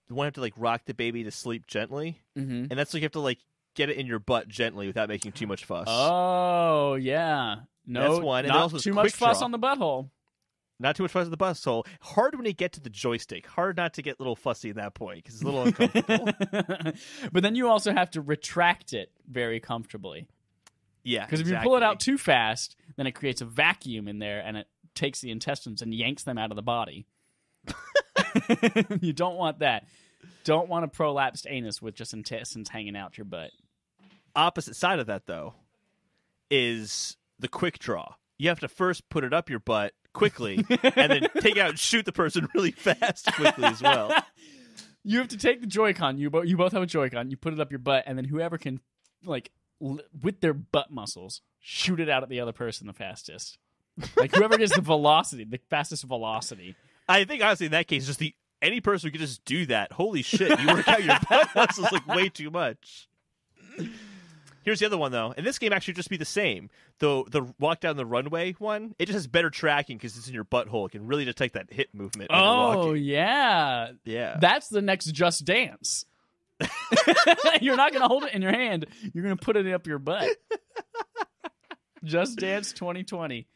you want to have to, like, rock the baby to sleep gently. Mm-hmm. And that's like you have to, like, get it in your butt gently without making too much fuss. Oh, yeah. No, that's one. And not too much fuss draw. on the butthole. Not too much fuss on the butthole. Hard when you get to the joystick. Hard not to get a little fussy at that point, because it's a little uncomfortable. But then you also have to retract it very comfortably. Yeah, because if exactly. you pull it out too fast, then it creates a vacuum in there, and it takes the intestines and yanks them out of the body. You don't want that. Don't want a prolapsed anus with just intestines hanging out your butt. Opposite side of that, though, is the quick draw. You have to first put it up your butt quickly, and then take it out and shoot the person really fast quickly as well. You have to take the Joy-Con. You, bo- you both have a Joy-Con. You put it up your butt, and then whoever can, like... with their butt muscles, shoot it out at the other person the fastest. Like, whoever gets the velocity, the fastest velocity. I think, honestly, in that case, just the any person who could just do that, holy shit, you work out your butt muscles, like, way too much. Here's the other one, though. And this game actually just be the same. Though the walk down the runway one, it just has better tracking because it's in your butthole. It can really detect that hip movement. Oh, yeah. Yeah. That's the next Just Dance. You're not going to hold it in your hand. You're going to put it up your butt. Just Dance twenty twenty.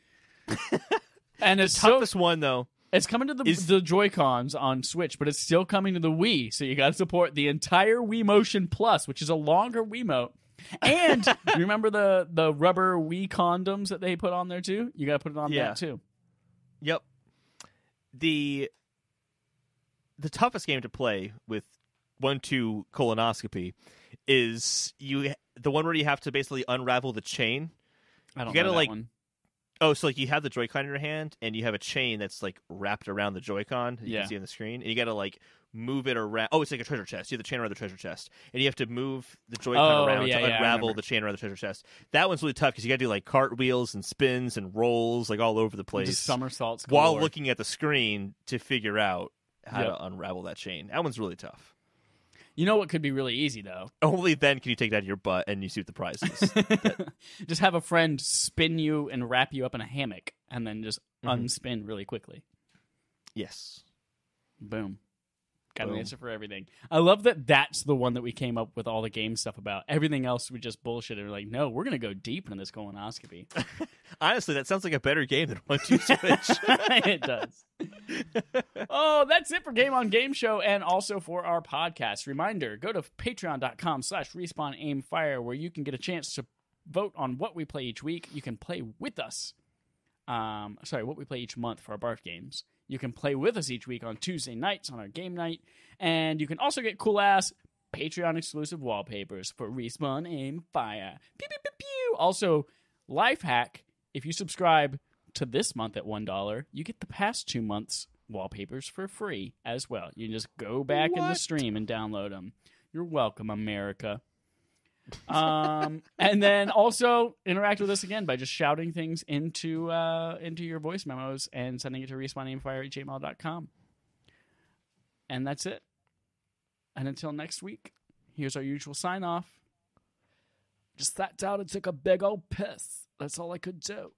And it's the toughest so, one, though. It's coming to the, is... the Joy-Cons on Switch, but it's still coming to the Wii. So you got to support the entire Wii Motion Plus, which is a longer Wiimote. And you remember the, the rubber Wii condoms that they put on there, too? You got to put it on yeah. that, too. Yep. The The toughest game to play with one two colonoscopy is you the one where you have to basically unravel the chain. I don't you gotta know that like one. Oh, so like you have the Joy-Con in your hand and you have a chain that's like wrapped around the Joy-Con. You yeah. can see on the screen, and you gotta like move it around. Oh, it's like a treasure chest. You have the chain around the treasure chest, and you have to move the Joy-Con oh, around yeah, to yeah, unravel the chain around the treasure chest. That one's really tough because you gotta do like cartwheels and spins and rolls like all over the place, just somersaults galore, while looking at the screen to figure out how yep. to unravel that chain. That one's really tough. You know what could be really easy, though? Only then can you take it out of your butt and you see what the prize is. Just have a friend spin you and wrap you up in a hammock and then just mm-hmm. unspin really quickly. Yes. Boom. Got an answer for everything. I love that that's the one that we came up with all the game stuff about. Everything else we just bullshit. We're like, no, we're going to go deep into this colonoscopy. Honestly, that sounds like a better game than One Two Switch. It does. Oh, that's it for Game on Game Show and also for our podcast. Reminder, go to patreon.com slash respawnaimfire where you can get a chance to vote on what we play each week. You can play with us. Um, sorry, what we play each month for our barf games. You can play with us each week on Tuesday nights on our game night. And you can also get cool-ass Patreon-exclusive wallpapers for Respawn Aim Fire. Pew, pew, pew, pew. Also, life hack, if you subscribe to this month at one dollar, you get the past two months' wallpapers for free as well. You can just go back what? in the stream and download them. You're welcome, America. um, and then also interact with us again by just shouting things into uh, into your voice memos and sending it to respawn aim fire at gmail dot com. And that's it. And until next week, here's our usual sign off. Just sat down and took a big old piss. That's all I could do.